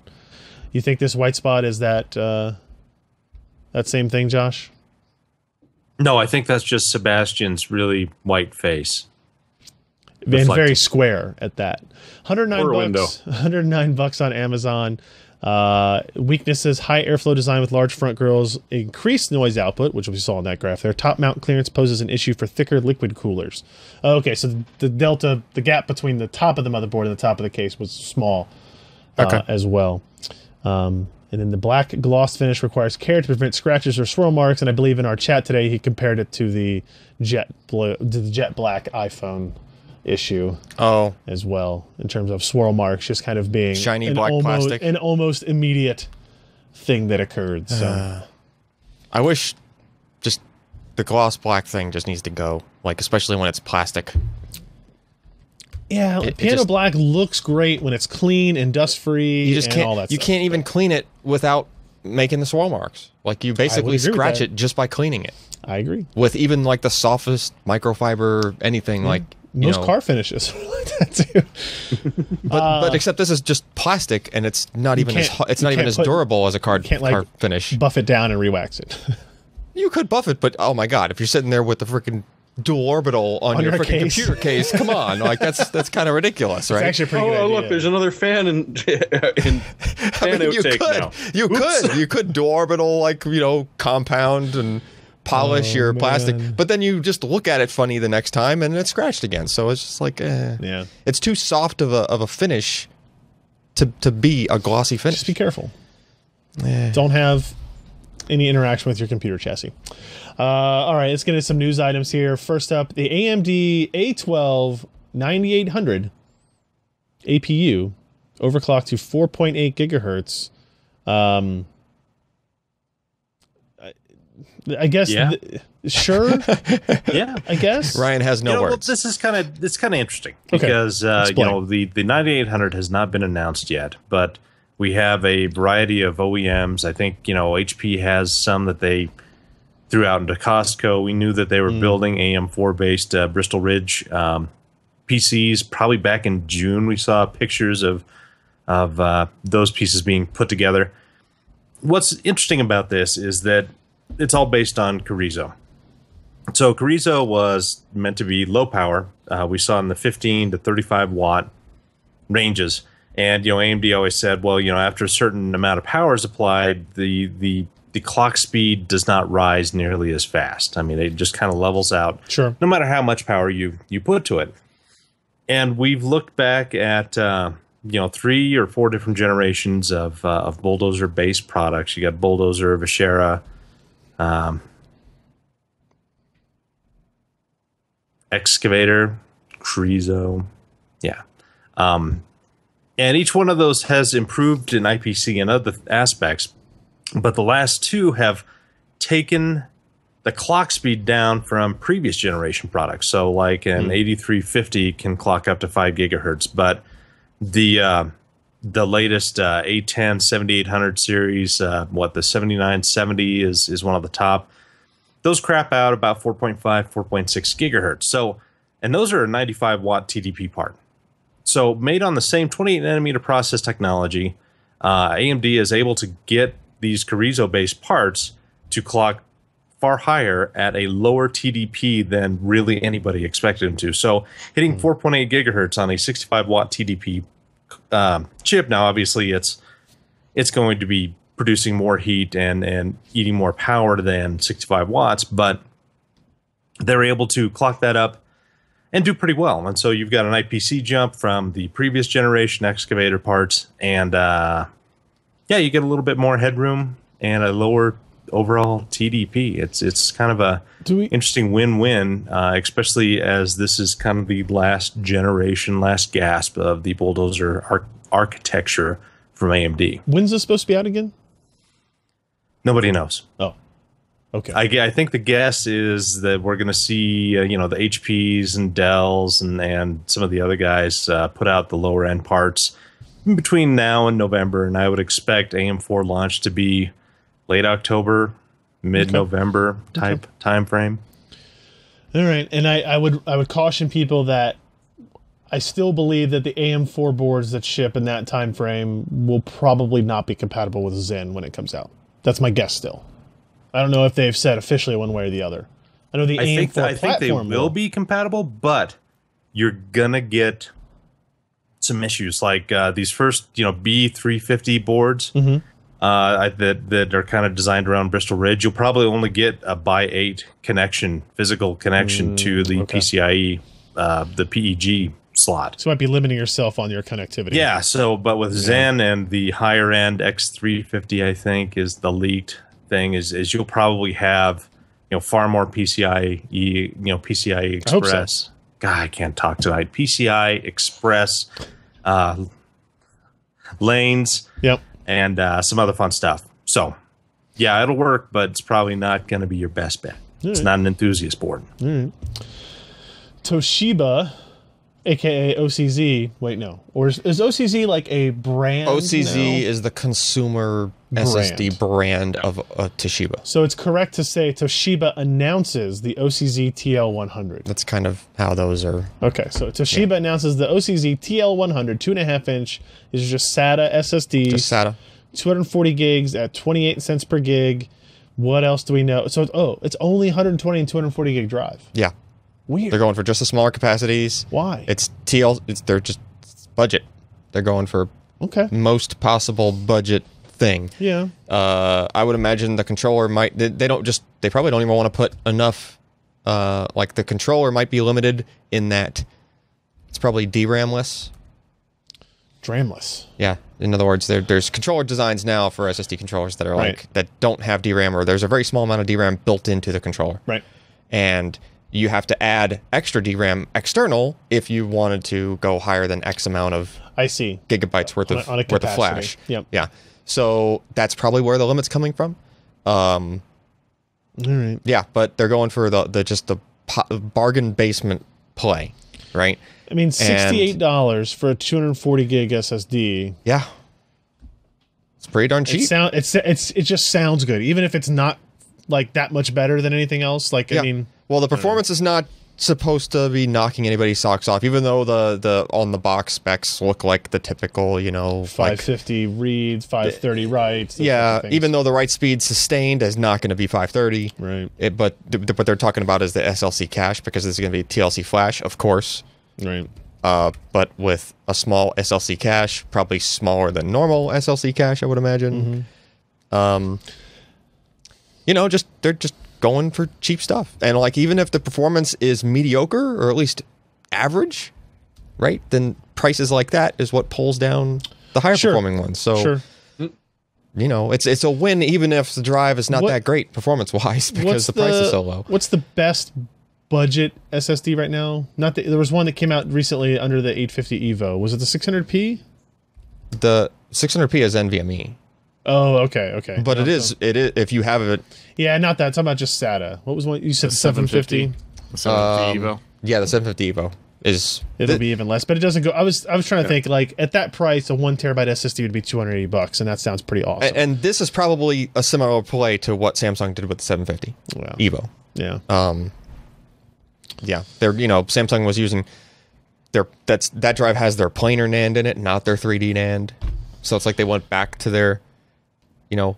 You think this white spot is that that same thing, Josh? No, I think that's just Sebastian's really white face. And very square at that. $109 on Amazon. Weaknesses: high airflow design with large front grills, increased noise output, which we saw in that graph there. Top mount clearance poses an issue for thicker liquid coolers. Okay, so the delta, the gap between the top of the motherboard and the top of the case was small as well. And then the black gloss finish requires care to prevent scratches or swirl marks. And I believe in our chat today, he compared it to the jet black iPhone issue as well, in terms of swirl marks just kind of being shiny black plastic, an almost immediate thing that occurred. So I wish just the gloss black thing just needs to go, like, especially when it's plastic. Yeah, piano black looks great when it's clean and dust free and all that stuff. You can't even clean it without making the swirl marks. Like, you basically scratch it just by cleaning it. I agree. With even like the softest microfiber, anything like most car finishes are like that too. But except this is just plastic, and it's not even as durable as a car finish. Buff it down and rewax it. You could buff it, but oh my god, if you're sitting there with the freaking dual orbital on your freaking computer case. Come on, like that's kind of ridiculous, right? It's actually a pretty good idea. Look, there's another fan in fan outtake now. You could dual orbital, like, you know, compound and polish your plastic, but then you just look at it funny the next time and it's scratched again. So it's just like, yeah, it's too soft of a finish to be a glossy finish. Just be careful. Don't have any interaction with your computer chassis. All right, let's get into some news items here. First up, the AMD A12 9800 APU overclocked to 4.8 gigahertz. I guess, sure. Yeah, I guess. Ryan has no words. Well, this is kind of interesting because you know, the 9800 has not been announced yet, but we have a variety of OEMs. I think, you know, HP has some that they threw out into Costco. We knew that they were building AM4 based Bristol Ridge PCs. Probably back in June, we saw pictures of those pieces being put together. What's interesting about this is that it's all based on Carrizo. So Carrizo was meant to be low power. We saw in the 15 to 35 watt ranges. And, you know, AMD always said, well, you know, after a certain amount of power is applied, the clock speed does not rise nearly as fast. I mean, it just kind of levels out, sure, no matter how much power you put to it. And we've looked back at, you know, 3 or 4 different generations of Bulldozer-based products. You got Bulldozer, Vishera, Excavator, Carrizo, and each one of those has improved in IPC and other aspects, but the last two have taken the clock speed down from previous generation products. So like an 8350 can clock up to 5 gigahertz, but the latest A10 7800 series, the 7970 is one of the top. Those crap out about 4.5, 4.6 gigahertz. So, and those are a 95 watt TDP part. So made on the same 28 nanometer process technology, AMD is able to get these Carrizo-based parts to clock far higher at a lower TDP than really anybody expected them to. So hitting 4.8 gigahertz on a 65 watt TDP chip. Now, obviously, it's going to be producing more heat and eating more power than 65 watts, but they're able to clock that up and do pretty well. And so you've got an IPC jump from the previous generation Excavator parts, and you get a little bit more headroom and a lower overall TDP. It's kind of a interesting win-win, especially as this is kind of the last generation, last gasp of the Bulldozer architecture from AMD. When's this supposed to be out again? Nobody knows. Oh, Okay. I think the guess is that we're going to see, you know, the HPs and Dells and some of the other guys put out the lower end parts between now and November, and I would expect AM4 launch to be late October, mid-November type time frame. All right, and I would caution people that I still believe that the AM4 boards that ship in that time frame will probably not be compatible with Zen when it comes out. That's my guess still. I don't know if they've said officially one way or the other. I know the AM4 platform. I think they will be compatible, but you're gonna get some issues like these first, you know, B350 boards that are kind of designed around Bristol Ridge. You'll probably only get a x8 connection, physical connection to the PCIe, the PEG slot. So you might be limiting yourself on your connectivity. Yeah. So, but with Zen and the higher end X350, I think is the leaked thing, is you'll probably have, you know, far more PCIe, you know, PCIe Express. I hope so. God, I can't talk tonight. PCI Express lanes, and some other fun stuff. So, yeah, it'll work, but it's probably not going to be your best bet. All it's not an enthusiast board. All right. Toshiba, a.k.a. OCZ. Wait, no. Or is OCZ like a brand? OCZ is the consumer brand. SSD brand of Toshiba. So it's correct to say Toshiba announces the OCZ TL100. That's kind of how those are. Okay, so Toshiba announces the OCZ TL100, 2.5-inch. Is just SATA SSDs. Just SATA. 240 gigs at 28 cents per gig. What else do we know? So, it's only 120 and 240 gig drive. Yeah. Weird. They're going for just the smaller capacities. Why? It's TL. They're just budget. They're going for most possible budget thing. Yeah. I would imagine the controller might. They don't just. They probably don't even want to put enough. Like the controller might be limited in that it's probably DRAM-less. DRAM-less. Yeah. In other words, there's controller designs now for SSD controllers that are like that don't have DRAM, or there's a very small amount of DRAM built into the controller. Right. And you have to add extra DRAM external if you wanted to go higher than X amount of gigabytes worth of flash. Yep. Yeah. So that's probably where the limit's coming from. All right. Yeah, but they're going for the bargain basement play, right? I mean, $68 for a 240 gig SSD. Yeah. It's pretty darn cheap. It just sounds good, even if it's not like that much better than anything else. Like I mean. Well, the performance is not supposed to be knocking anybody's socks off, even though the on the box specs look like the typical, you know, 550 reads, 530 writes. Yeah, even though the write speed sustained is not going to be 530. Right. But what they're talking about is the SLC cache, because this is going to be TLC flash, of course. Right. But with a small SLC cache, probably smaller than normal SLC cache, I would imagine. Mm-hmm. You know, they're just going for cheap stuff, and like even if the performance is mediocre or at least average, right? Then prices like that is what pulls down the higher performing ones. So, you know, it's a win even if the drive is not that great performance wise because the price is so low. What's the best budget SSD right now? Not that there was one that came out recently under the 850 EVO. Was it the 600p? The 600p is NVMe. Oh, okay. But it is if you have it. Yeah, not that. I'm talking about just SATA. What was one you said? 750. The 750 EVO. Yeah, the 750 EVO is. It'll be even less, but it doesn't go. I was trying to think like at that price, a 1 terabyte SSD would be $280, and that sounds pretty awesome. And this is probably a similar play to what Samsung did with the 750 EVO. Yeah. Yeah, Samsung was using that drive has their planar NAND in it, not their 3D NAND, so it's like they went back to their. You know,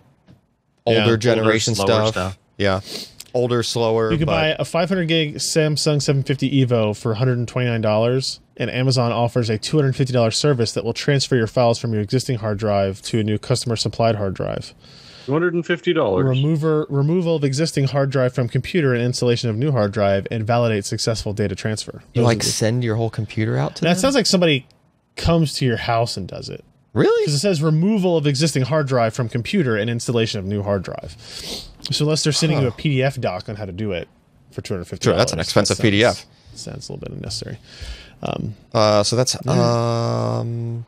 older generation stuff. Yeah, older, slower. You could buy a 500 gig Samsung 750 EVO for $129, and Amazon offers a $250 service that will transfer your files from your existing hard drive to a new customer-supplied hard drive. $250. Removal of existing hard drive from computer and installation of new hard drive, and validate successful data transfer. You like send your whole computer out to them? That sounds like somebody comes to your house and does it. Really? Because it says removal of existing hard drive from computer and installation of new hard drive. So unless they're sending you a PDF doc on how to do it for $250. Sure, that's an expensive PDF. Sounds a little bit unnecessary. So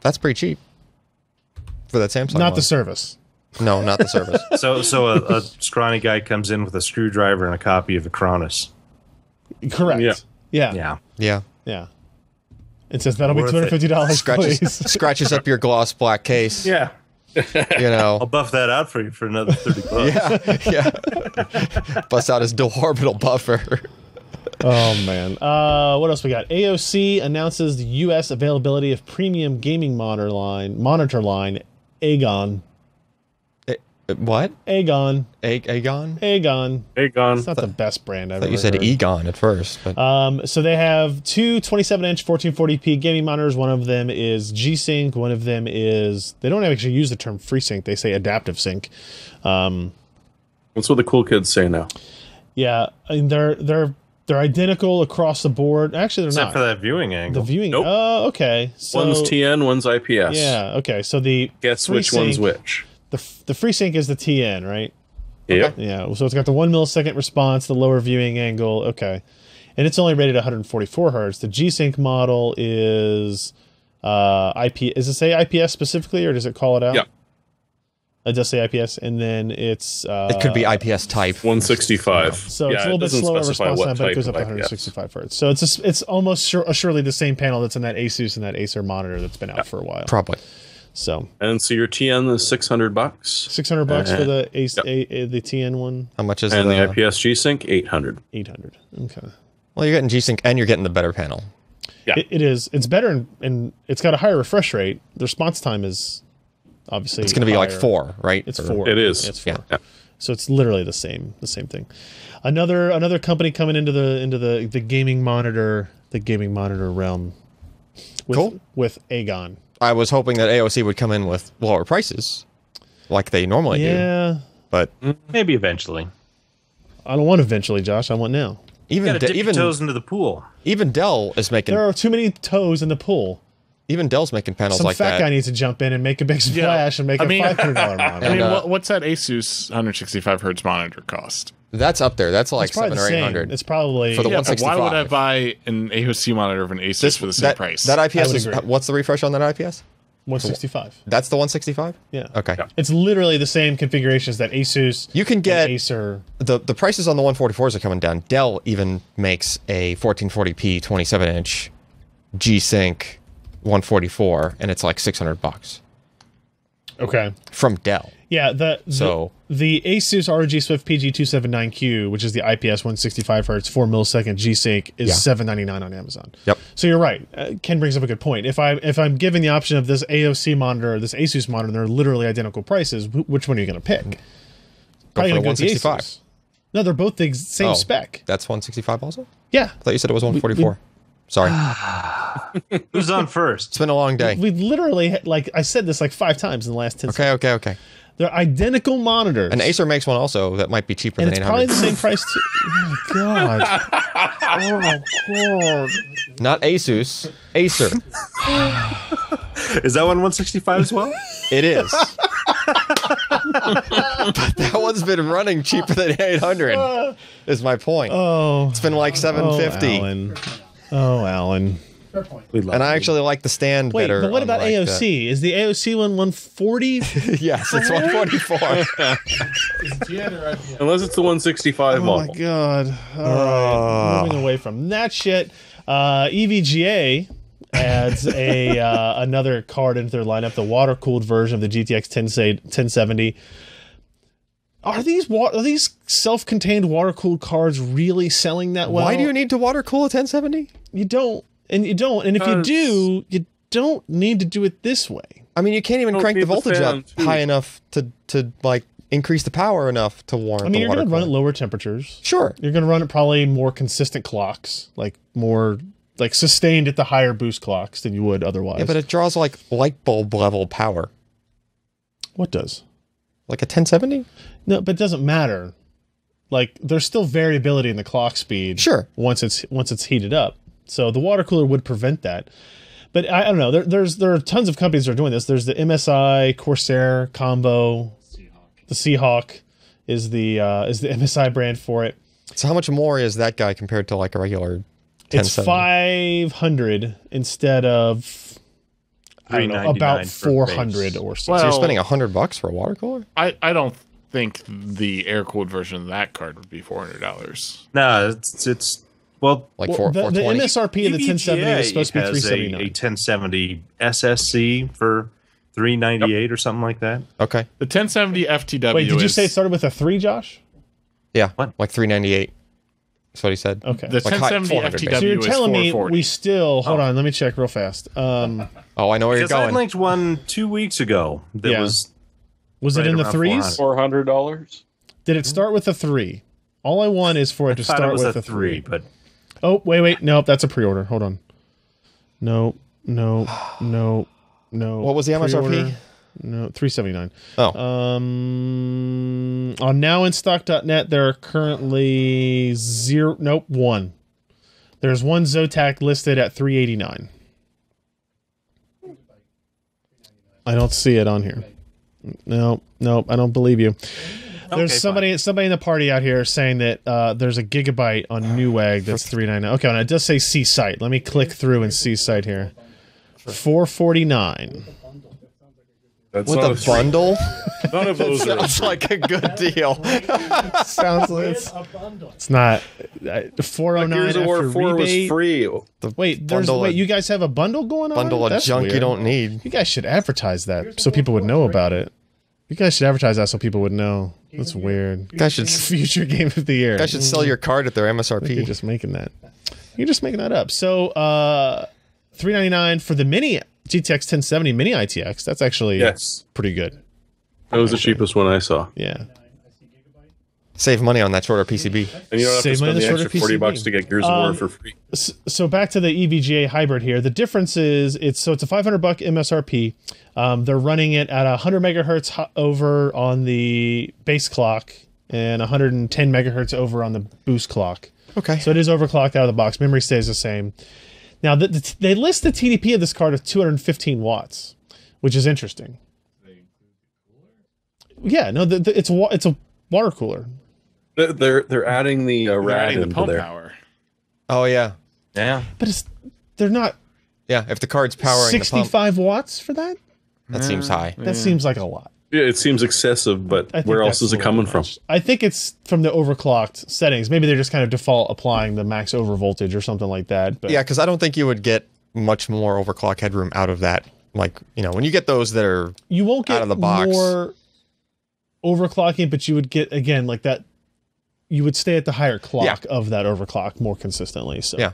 that's pretty cheap for that Samsung. Not the service. No, not the Service. So a scrawny guy comes in with a screwdriver and a copy of Acronis. Correct. Yeah. It says that'll be $250. Scratches up your gloss black case. Yeah. I'll buff that out for you for another $30. Yeah. Bust out his dual orbital buffer. Oh man. What else we got? AOC announces the US availability of premium gaming monitor line AGON. What? AGON. AGON? AGON. AGON. It's not the best brand I've ever heard. I thought you said Egon at first. But. So they have two 27-inch 1440p gaming monitors. One of them is G Sync. One of them is... They don't actually use the term FreeSync. They say Adaptive Sync. That's what the cool kids say now. Yeah. And they're identical across the board. Actually, they're not. Except for that viewing angle. The viewing... Nope. Oh, okay. So, one's TN, one's IPS. Yeah, okay. So the... Guess which one's which. The FreeSync is the TN, right? Yep. Yeah. So it's got the 1 millisecond response, the lower viewing angle. Okay. And it's only rated 144 hertz. The G Sync model is IP. Does it say IPS specifically, or does it call it out? Yeah. It does say IPS, and then it's. It could be IPS type 165. So yeah, it's a little bit slower response time, but it goes up to 165 hertz. So it's almost surely the same panel that's in that Asus and that Acer monitor that's been out for a while. Probably. So and so your TN is $600. $600 for the the TN one. How much is and the IPS G Sync? $800. Okay. Well, you're getting G Sync and you're getting the better panel. Yeah, it is. It's better and it's got a higher refresh rate. The response time is obviously it's going to be like 4, right? It's 4. It is. It's 4. Yeah. So it's literally the same thing. Another company coming into the gaming monitor realm. With AGON. I was hoping that AOC would come in with lower prices, like they normally do. Yeah, but maybe eventually. I don't want eventually, Josh. I want now. Even dip your toes into the pool. Even Dell is making. There are too many toes in the pool. Even Dell's making panels like that. Some fat guy needs to jump in and make a big splash and make a $500 monitor. I mean, what's that Asus 165 hertz monitor cost? That's up there. That's like 700 or 800. It's probably for the 165. Why would I buy an AOC monitor of an Asus for the same price? That IPS is what's the refresh on that IPS? 165. That's the 165. Yeah. Okay. Yeah. It's literally the same configurations that Asus. You can get Acer. The prices on the 144s are coming down. Dell even makes a 1440p 27-inch G Sync 144, and it's like $600. Okay. From Dell. Yeah, the Asus ROG Swift PG279Q, which is the IPS 165 hertz 4 millisecond G Sync, is $799 on Amazon. Yep. So you're right. Ken brings up a good point. If I'm given the option of this AOC monitor, or this Asus monitor, they're literally identical prices. Which one are you going to pick? Probably going to go with the Asus. No, they're both the same spec. That's 165 also. Yeah. I thought you said it was 144. Sorry. Who's on first? It's been a long day. We literally, like, I said this like 5 times in the last 10 seconds. Okay. They're identical monitors. And Acer makes one also that might be cheaper than $800. It's probably the same price too. Oh, my God. Not Asus. Acer. Is that one 165 as well? It is. But that one's been running cheaper than $800 is my point. Oh, it's been like $750. Alan. Oh, Alan. Fair point. And I actually like the stand better. But what about AOC? Is the AOC one 140? Yes, it's 144. Unless it's the 165 model. Oh, my God. All right. Moving away from that shit. EVGA adds another card into their lineup, the water-cooled version of the GTX 1070. Are these self-contained water-cooled cards really selling that well? Why do you need to water-cool a 1070? You don't. And you don't. And if you do, you don't need to do it this way. I mean, you can't even crank the voltage up high enough to like increase the power enough to warrant. I mean, you're going to run at lower temperatures. Sure. You're going to run at probably more consistent clocks, like more like sustained at the higher boost clocks than you would otherwise. Yeah, but it draws like light bulb level power. What does? Like a 1070? No, but it doesn't matter. Like there's still variability in the clock speed. Sure. Once it's heated up, so the water cooler would prevent that. But I don't know. There are tons of companies that are doing this. There's the MSI Corsair combo. Seahawk. The Seahawk is the MSI brand for it. So how much more is that guy compared to like a regular 1070? It's $500 instead of. I don't know, about 400 or so. Well, so you're spending $100 for a water cooler? I don't think the air-cooled version of that card would be $400. No, it's well, like the MSRP of the 1070 is supposed to be $379. A 1070 SSC for $398 or something like that. Okay. The 1070 FTW. Wait, did you say it started with a 3, Josh? Yeah, what? Like $398. That's what he said. Okay. The 1070 FTW. So you're telling me we still hold on? Let me check real fast. Oh, I know where you're going. I linked one 2 weeks ago. That was it in the 3s? $400. Did it start with a 3? All I want is for it to start with a 3. But oh wait, nope, that's a pre-order. Hold on. No. What was the MSRP? No, $379. Oh. On nowinstock.net, there are currently one. There's one Zotac listed at $389. I don't see it on here. No, I don't believe you. There's somebody in the party out here saying that there's a gigabyte on Newegg that's $399. Okay, and it does say C site. Let me click through and see site here. $449. That's with a bundle? None of those sounds like a good deal. Sounds like it's not. 409 after rebate. 4 was free. Wait, you guys have a bundle going on? Bundle of junk you don't need. You guys should advertise that so people would know about it. You guys should advertise that so people would know. That's weird. Guys should future game of the year. Guys should sell your card at their MSRP. You're just making that. You're just making that up. So, $399 for the mini GTX 1070 mini ITX. That's actually pretty good. That was the cheapest one I saw. Yeah. Save money on that shorter PCB. And you don't have to spend the extra $40 to get Gears of War for free. So back to the EVGA hybrid here. The difference is it's a $500 MSRP. They're running it at 100 megahertz over on the base clock and 110 megahertz over on the boost clock. Okay. So it is overclocked out of the box. Memory stays the same. Now, they list the TDP of this card at 215 watts, which is interesting. Yeah, no, it's a water cooler. They're adding the rad into the pump power. Oh yeah. But they're not. Yeah, if the card's powering 65 watts for that, that seems high. That seems like a lot. Yeah, it seems excessive, but where else is it coming from? I think it's from the overclocked settings. Maybe they're just kind of default applying the max over voltage or something like that. But yeah, because I don't think you would get much more overclock headroom out of that. Like, you know, when you get those that are out of the box. You won't get more overclocking, but you would get, again, like that, you would stay at the higher clock of that overclock more consistently. So yeah,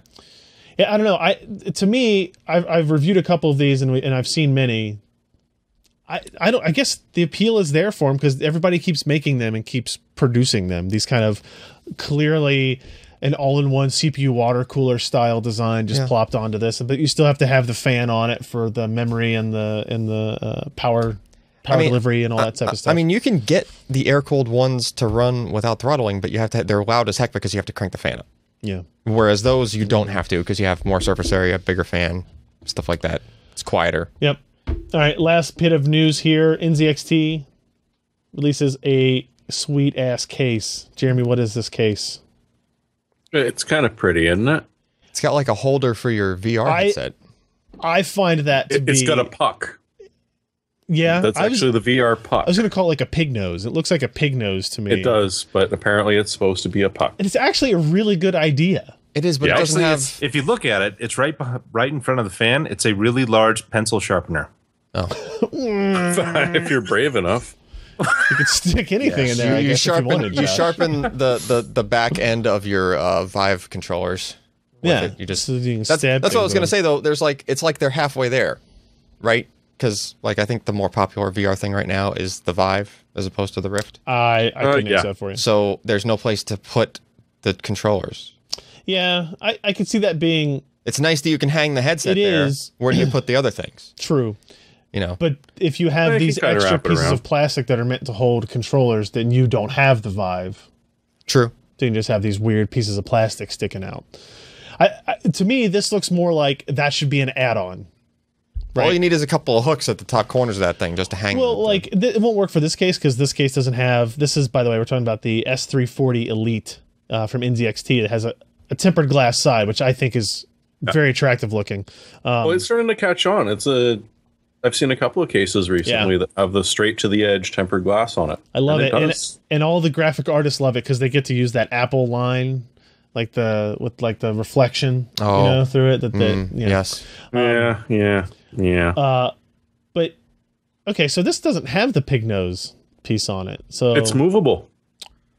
I don't know. To me, I've reviewed a couple of these and I've seen many. I guess the appeal is there for them because everybody keeps making them and keeps producing them. These kind of clearly an all-in-one CPU water cooler style design just plopped onto this, but you still have to have the fan on it for the memory and the power delivery and all that type of stuff. I mean, you can get the air-cooled ones to run without throttling, but you have to. They're loud as heck because you have to crank the fan up. Yeah. Whereas those you don't have to because you have more surface area, bigger fan, stuff like that. It's quieter. Yep. All right, last bit of news here. NZXT releases a sweet-ass case. Jeremy, what is this case? It's kind of pretty, isn't it? It's got like a holder for your VR headset. I find that to be... It's got a puck. Yeah. That's actually the VR puck. I was going to call it like a pig nose. It looks like a pig nose to me. It does, but apparently it's supposed to be a puck. And it's actually a really good idea. It is, but it doesn't have... If you look at it, it's right in front of the fan. It's a really large pencil sharpener. Oh. If you're brave enough, you could stick anything in there. I guess you sharpen the back end of your Vive controllers. You just that's what I was gonna say though. There's like it's like they're halfway there, right? Because like I think the more popular VR thing right now is the Vive as opposed to the Rift. I couldn't use that for you. So there's no place to put the controllers. Yeah, I could see that being. It's nice that you can hang the headset there. Where do you put the other things? True. You know, but if you have these extra pieces of plastic that are meant to hold controllers, then you don't have the Vive. True. Then you just have these weird pieces of plastic sticking out. To me, this looks more like that should be an add-on. Right? All you need is a couple of hooks at the top corners of that thing just to hang. Well, like it won't work for this case because this case doesn't have. This is, by the way, we're talking about the S340 Elite from NZXT. It has a tempered glass side, which I think is very attractive looking. Well, it's starting to catch on. It's a I've seen a couple of cases recently that have the straight to the edge tempered glass on it. I love it. And all the graphic artists love it because they get to use that Apple line, like the with the reflection, you know, through it. That but okay, so this doesn't have the pig nose piece on it. So it's movable.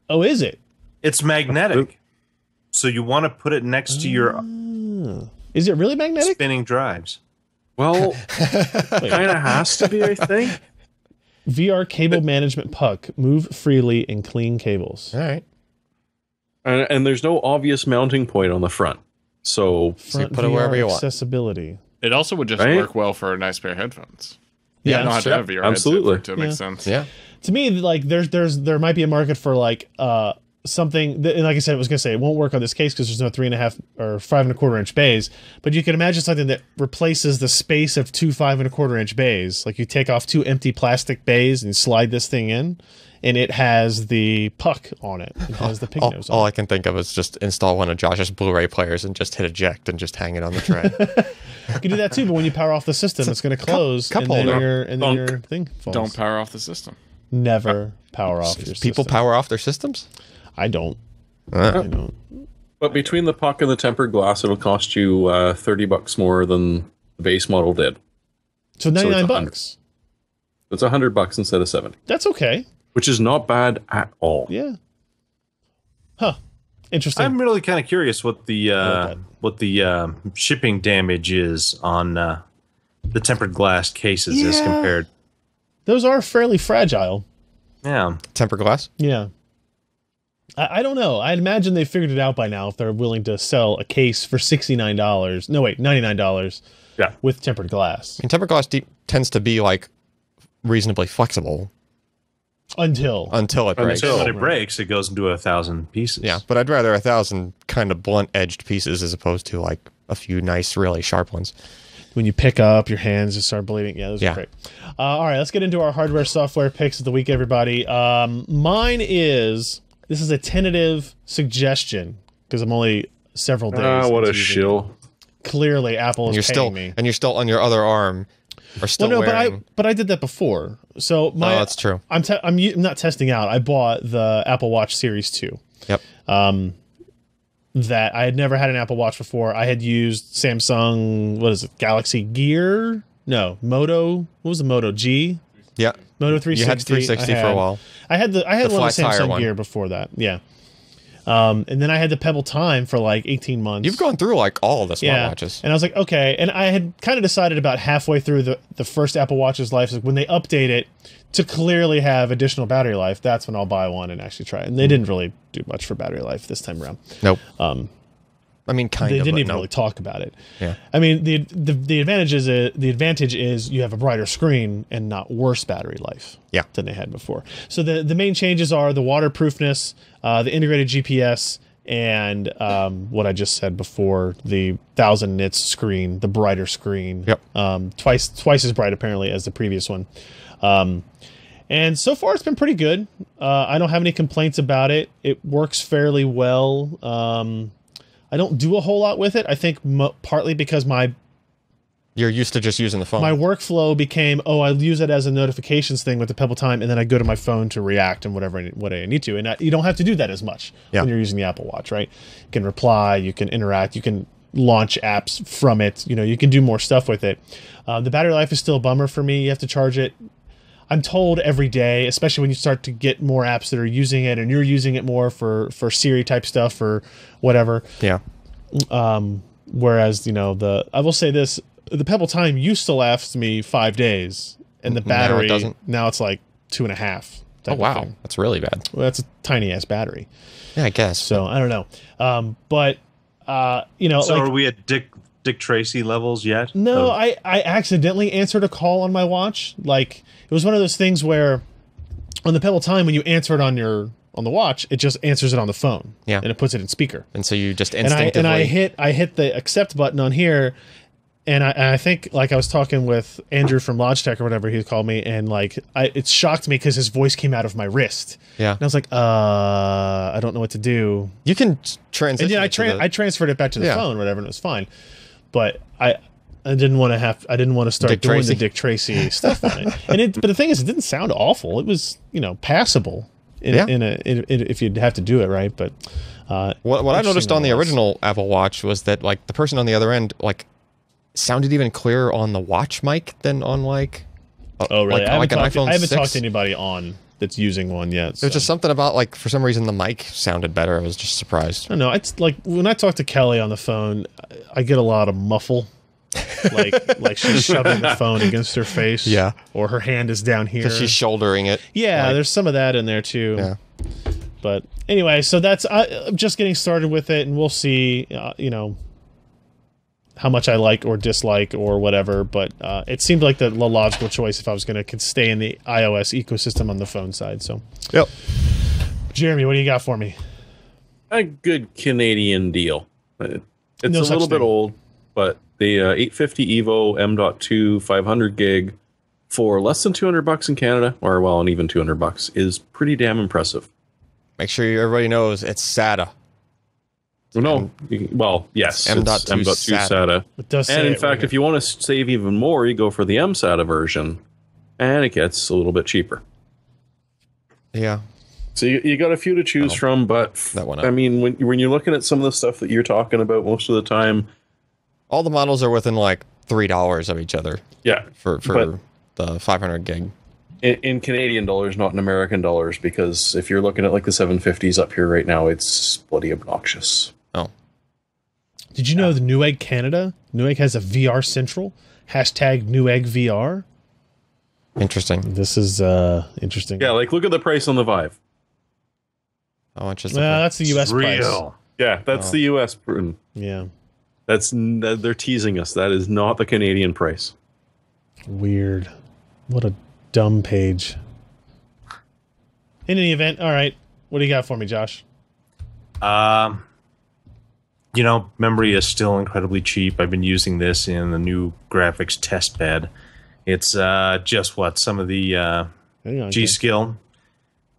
Oh, is it? It's magnetic. So you want to put it next to your. Is it really magnetic? Spinning drives. Well, kind of has to be, I think. VR cable management puck. Move freely and clean cables. All right. And there's no obvious mounting point on the front. So you put it wherever you want. Accessibility. It also would just work well for a nice pair of headphones. Yeah, not to have VR absolutely. To make sense. Yeah. To me, like there might be a market for like something that, and like I said, I was gonna say it won't work on this case because there's no 3.5 or 5.25 inch bays, but you can imagine something that replaces the space of 2 5.25 inch bays. Like you take off 2 empty plastic bays and slide this thing in, and it has the puck on it. It has the pig nose on it. All I can think of is just install one of Josh's Blu-ray players and just hit eject and just hang it on the tray. You can do that too, but when you power off the system, it's gonna close and then your thing falls. Don't power off the system. Never power off your system. People power off their systems? I don't. I don't. But between the puck and the tempered glass, it'll cost you $30 more than the base model did. So $99. It's $100 instead of $70. That's okay. Which is not bad at all. Yeah. Huh. Interesting. I'm really kind of curious what the shipping damage is on the tempered glass cases as compared. Those are fairly fragile. Yeah. Tempered glass? Yeah. I don't know. I'd imagine they figured it out by now if they're willing to sell a case for $69. No, wait, $99 with tempered glass. I mean, tempered glass tends to be, like, reasonably flexible. Until it breaks. Until it breaks, it goes into 1,000 pieces. Yeah, but I'd rather 1,000 kind of blunt-edged pieces as opposed to, like, a few nice, really sharp ones. When you pick up, your hands just start bleeding. Yeah, those are great. All right, let's get into our hardware software picks of the week, everybody. Mine is... This is a tentative suggestion because I'm only several days. Ah, what a shill! Clearly, Apple is paying me, and you're still on your other arm. Or still wearing. But I did that before. So my that's true. I'm not testing out. I bought the Apple Watch Series 2. Yep. That I had never had an Apple Watch before. I had used Samsung. What is it? Galaxy Gear? No, Moto. What was the Moto G? Yeah. Moto 360. You had 360 for a while. I had one of the Samsung Gear before that. Yeah. And then I had the Pebble Time for like 18 months. You've gone through like all of the smartwatches. And I was like, okay. And I had kind of decided about halfway through the first Apple Watch's life, when they update it to clearly have additional battery life, that's when I'll buy one and actually try it. And they didn't really do much for battery life this time around. Nope. I mean, kind of. They didn't even really talk about it. Yeah. I mean, the advantage is you have a brighter screen and not worse battery life. Yeah. Than they had before. So the main changes are the waterproofness, the integrated GPS, and what I just said before, the 1,000 nits screen, the brighter screen. Yep. Twice as bright apparently as the previous one. And so far, it's been pretty good. I don't have any complaints about it. It works fairly well. I don't do a whole lot with it. I think partly because you're used to just using the phone. My workflow became, I use it as a notifications thing with the Pebble Time, and then I go to my phone to react and what I need to. And you don't have to do that as much when you're using the Apple Watch, right? You can reply, you can interact, you can launch apps from it. You know, you can do more stuff with it. The battery life is still a bummer for me. You have to charge it. I'm told every day, especially when you start to get more apps that are using it and you're using it more for Siri type stuff or whatever. Yeah. Whereas, you know, I will say this, the Pebble Time used to last me 5 days and the battery, now it's like 2.5. Oh, wow. That's really bad. Well, that's a tiny ass battery. Yeah, I guess. So I don't know. You know, so like, are we at Dick Tracy levels yet? No, I accidentally answered a call on my watch. Like, it was one of those things where on the Pebble Time, when you answer it on the watch, it just answers it on the phone. Yeah. And it puts it in speaker. And so you just instinctively... And I hit the accept button on here, and I think, like, I was talking with Andrew from Logitech or whatever he called me, and, like, it shocked me because his voice came out of my wrist. Yeah. And I was like, I don't know what to do. You can transition. And yeah, I transferred it back to the phone or whatever, and it was fine. But I I didn't want to start doing the Dick Tracy stuff on it. And it, but the thing is, it didn't sound awful. It was, you know, passable if you'd have to do it right. But what I noticed on the original Apple Watch was that like the person on the other end like sounded even clearer on the watch mic than on like I haven't talked to anybody on that's using one yet. There's just something about like for some reason the mic sounded better. I was just surprised. I don't know. It's like when I talk to Kelly on the phone, I get a lot of muffle. like she's shoving the phone against her face, yeah, or her hand is down here. She's shouldering it. Yeah, like, there's some of that in there too. Yeah. But anyway, so that's I'm just getting started with it, and we'll see, you know, how much I like or dislike or whatever. But it seemed like the logical choice if I was going to stay in the iOS ecosystem on the phone side. So, yep. Jeremy, what do you got for me? A good Canadian deal. It's no a little thing. Bit old, but. The 850 EVO M.2 500 gig for less than $200 in Canada, or well, and even $200 is pretty damn impressive. Make sure everybody knows it's SATA. No, well, yes, M.2 SATA. It does and in fact, if you want to save even more, you go for the M.SATA version, and it gets a little bit cheaper. Yeah. So you got a few to choose from, but that one I mean, when you're looking at some of the stuff that you're talking about most of the time. All the models are within like $3 of each other. Yeah, for the 500 gig. In Canadian dollars, not in American dollars, because if you're looking at like the 750s up here right now, it's bloody obnoxious. Oh, did you know the Newegg Canada? Newegg has a VR Central. #NeweggVR. Interesting. This is interesting. Yeah, like look at the price on the Vive. Oh, interesting. Well, that's the U.S. price. Yeah, that's the U.S. Yeah. They're teasing us. That is not the Canadian price. Weird. What a dumb page. In any event, all right. What do you got for me, Josh? You know, memory is still incredibly cheap. I've been using this in the new graphics test bed. It's just what some of the G-Skill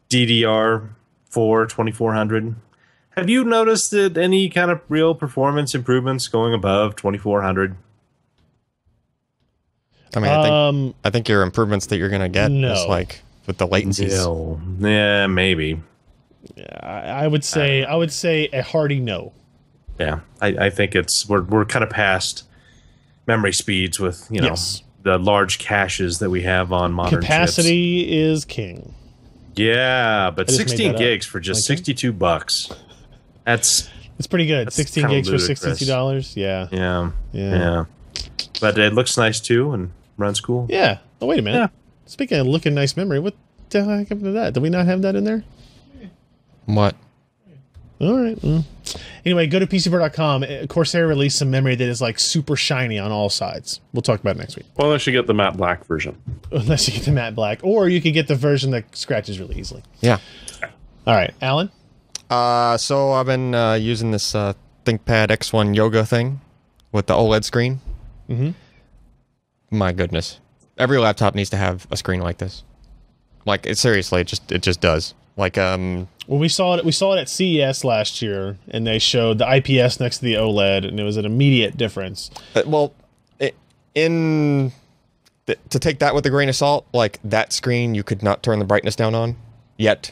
DDR4 2400. Have you noticed that any kind of real performance improvements going above 2400? I mean, I think your improvements that you're going to get is like with the latencies. No. Yeah, maybe. I would say a hearty no. Yeah, I think it's we're kind of past memory speeds with the large caches that we have on modern capacity chips. Is king. Yeah, but 16 gigs for just $62. It's pretty good. That's 16 gigs ludicrous. For $62. Yeah. But it looks nice too and runs cool. Yeah. Oh, wait a minute. Yeah. Speaking of looking nice memory, what the heck happened to that? Do we not have that in there? What? All right. Well. Anyway, go to PCBR.com. Corsair released some memory that is like super shiny on all sides. We'll talk about it next week. Well, unless you get the matte black version. Unless you get the matte black, or you can get the version that scratches really easily. Yeah. All right, Alan. So I've been using this ThinkPad X1 Yoga thing with the OLED screen. Mm-hmm. My goodness, every laptop needs to have a screen like this. Like it seriously, it just does. Like well, we saw it at CES last year, and they showed the IPS next to the OLED, and it was an immediate difference. To take that with a grain of salt, like that screen you could not turn the brightness down on yet.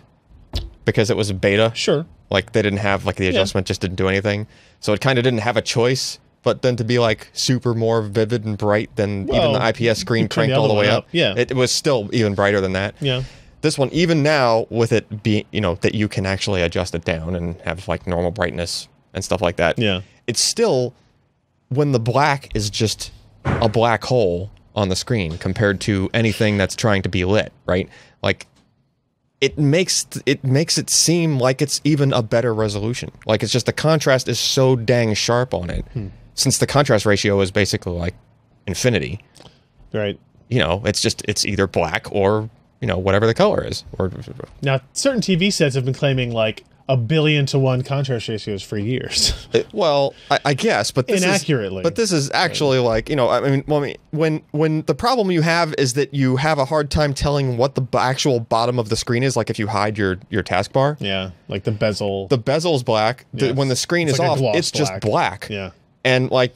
Because it was a beta. Sure. Like, they didn't have, like, the adjustment just didn't do anything. So it kind of didn't have a choice, but then to be, like, super more vivid and bright than even the IPS screen cranked all the way up. Yeah. It was still even brighter than that. Yeah. This one, even now, with it being, you know, that you can actually adjust it down and have, like, normal brightness and stuff like that. Yeah. It's still, when the black is just a black hole on the screen compared to anything that's trying to be lit, right? Like... It makes it seem like it's even a better resolution. Like, it's just the contrast is so dang sharp on it. Since the contrast ratio is basically like infinity. Right. You know, it's either black or, you know, whatever the color is. Or now, certain TV sets have been claiming like 1,000,000,000 to 1 contrast ratios for years. I guess, but this inaccurately. But this is actually like, you know, I mean, when the problem you have is that you have a hard time telling what the actual bottom of the screen is. Like if you hide your taskbar, yeah, like the bezel. The bezel's black. Yes. When the screen is off, it's just black. Yeah, and like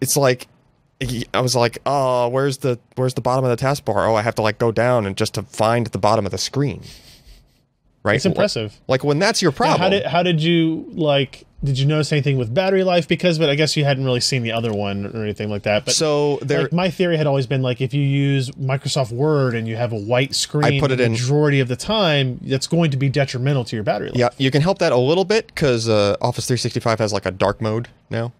it's like I was like, oh, where's the bottom of the taskbar? Oh, I have to like go down and just to find the bottom of the screen. Right? It's impressive. Like when that's your problem. Now, how did you like? Did you notice anything with battery life? Because, but I guess you hadn't really seen the other one or anything like that. But so there, like my theory had always been like if you use Microsoft Word and you have a white screen, I put it the majority of the time, that's going to be detrimental to your battery life. Yeah, you can help that a little bit because Office 365 has like a dark mode now.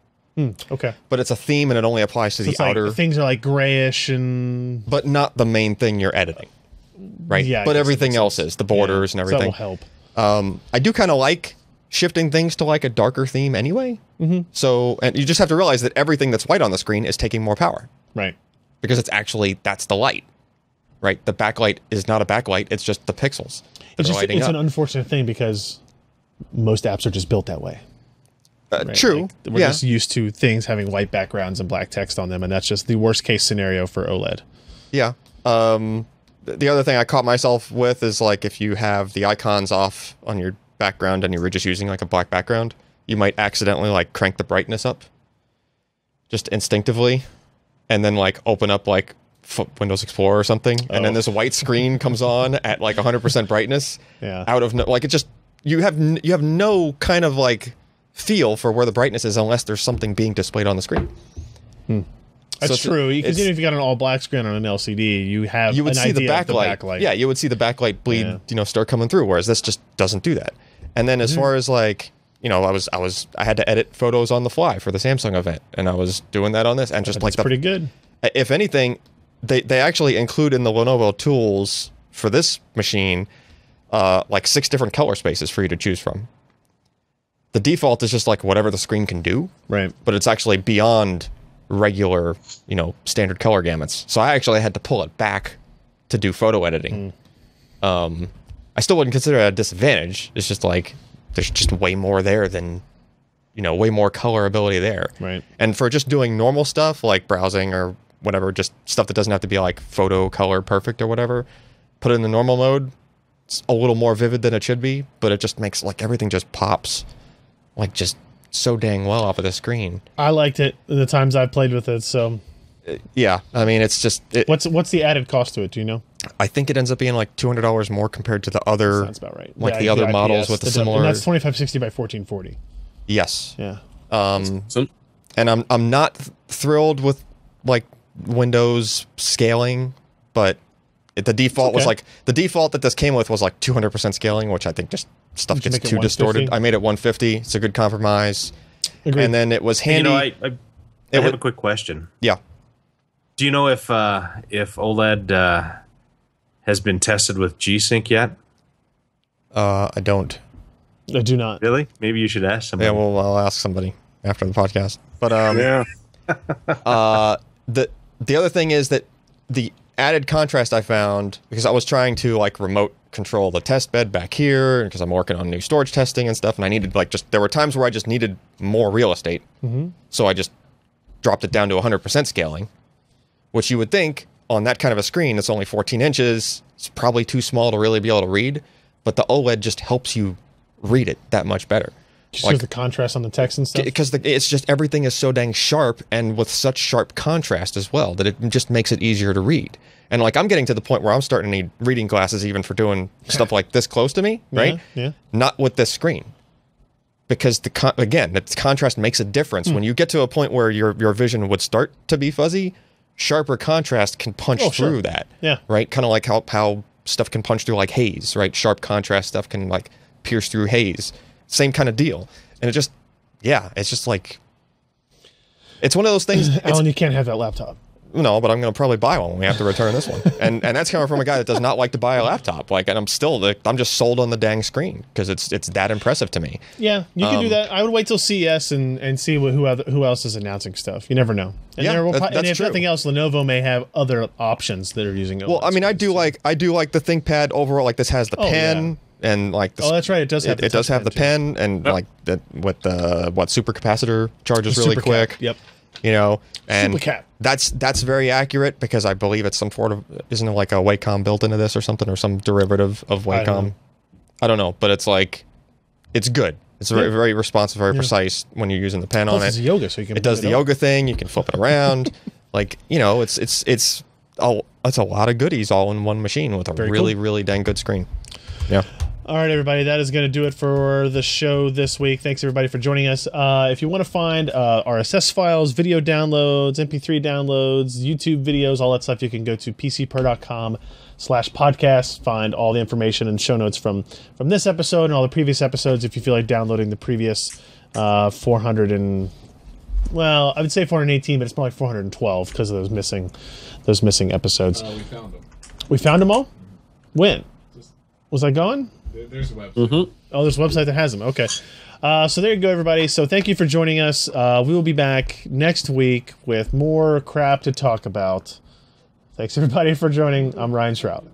Okay. But it's a theme and it only applies to so the outer. Like, things are like grayish and. But not the main thing you're editing, right? Yeah. But everything else is the borders and everything. So that will help. I do kind of like shifting things to like a darker theme anyway. So, and you just have to realize that everything that's white on the screen is taking more power. Right. Because it's actually, that's the light, right? The backlight is not a backlight. It's just the pixels. It's just, it's an unfortunate thing because most apps are just built that way. Right? True. Like we're just used to things having white backgrounds and black text on them. And that's just the worst case scenario for OLED. Yeah. The other thing I caught myself with is like, if you have the icons off on your background and you were just using like a black background, you might accidentally like crank the brightness up just instinctively and then like open up like Windows Explorer or something and then this white screen comes on at like 100% brightness out of no, like it just you have no kind of like feel for where the brightness is unless there's something being displayed on the screen. That's so true. Because even if you got an all black screen on an LCD, you would see the backlight. Yeah, you would see the backlight bleed, you know, start coming through. Whereas this just doesn't do that. And then as far as like, you know, I had to edit photos on the fly for the Samsung event, and I was doing that on this, and just that's pretty good. If anything, they actually include in the Lenovo tools for this machine, like 6 different color spaces for you to choose from. The default is just like whatever the screen can do, right? But it's actually beyond regular, you know, standard color gamuts. So I actually had to pull it back to do photo editing. I still wouldn't consider it a disadvantage. It's just like there's just way more there than, you know, way more color ability there. Right. And for just doing normal stuff like browsing or whatever, just stuff that doesn't have to be like photo color perfect or whatever, put it in the normal mode. It's a little more vivid than it should be, but it just makes like everything just pops like just so dang well off of the screen. I liked it the times I've played with it, so yeah, I mean it's just what's the added cost to it, do you know? I think it ends up being like $200 more compared to the other the other models with the similar, and that's 2560 by 1440. Yes. Yeah. And I'm not thrilled with like Windows scaling, but the default was like the default that this came with was like 200% scaling, which I think just stuff gets too distorted. I made it 150. It's a good compromise. Agreed. And then it was handy. And, you know, I have a quick question. Yeah. Do you know if OLED has been tested with G Sync yet? I don't. I do not. Really? Maybe you should ask somebody. Yeah, well, I'll ask somebody after the podcast. But yeah. The other thing is that the added contrast I found, because I was trying to like remote control the test bed back here because I'm working on new storage testing and stuff, and I needed like just there were times where I just needed more real estate, so I just dropped it down to 100% scaling, which you would think on that kind of a screen that's only 14 inches, it's probably too small to really be able to read, but the OLED just helps you read it that much better. Just like, the contrast on the text and stuff? Because it's just everything is so dang sharp and with such sharp contrast as well that it just makes it easier to read. And like I'm getting to the point where I'm starting to need reading glasses even for doing stuff like this close to me, right? Yeah. Not with this screen. Because again, the contrast makes a difference. When you get to a point where your vision would start to be fuzzy, sharper contrast can punch through that. Yeah. Right? Kind of like how stuff can punch through like haze, right? Sharp contrast stuff can like pierce through haze. Same kind of deal. And it just, yeah, it's just like, it's one of those things. Alan, you can't have that laptop. No, but I'm going to probably buy one when we have to return this one. And that's coming from a guy that does not like to buy a laptop. Like, and I'm still, I'm just sold on the dang screen because it's that impressive to me. Yeah, you can do that. I would wait till CES and see who else is announcing stuff. You never know. And, yeah, and if nothing else, Lenovo may have other options that are using OLED. Well, I mean, I do like the ThinkPad overall. Like this has the pen. Yeah. And like, that's right. It does have. It does have the pen, and like that with the supercapacitor charges really quick. Yep. You know, and that's very accurate because I believe it's some sort of isn't it like a Wacom built into this or something or some derivative of Wacom. I don't know, but it's like it's good. It's very very responsive, very precise when you're using the pen on it. It does the yoga thing. You can flip it around. Like, you know, it's a lot of goodies all in one machine with a really dang good screen. Yeah. All right, everybody, that is going to do it for the show this week. Thanks, everybody, for joining us. If you want to find RSS files, video downloads, MP3 downloads, YouTube videos, all that stuff, you can go to pcper.com/podcast. Find all the information and show notes from this episode and all the previous episodes if you feel like downloading the previous 400 and... Well, I would say 418, but it's more like 412 because of those missing episodes. We found them. We found them all? When? Was I gone? There's a website. Mm-hmm. Oh, there's a website that has them. Okay. So there you go, everybody. So thank you for joining us. We will be back next week with more crap to talk about. Thanks, everybody, for joining. I'm Ryan Shroud.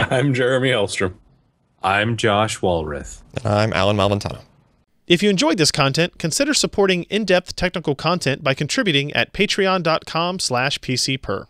I'm Jeremy Elstrom. I'm Josh Walrath. I'm Alan Malventano. If you enjoyed this content, consider supporting in-depth technical content by contributing at patreon.com/PCPer.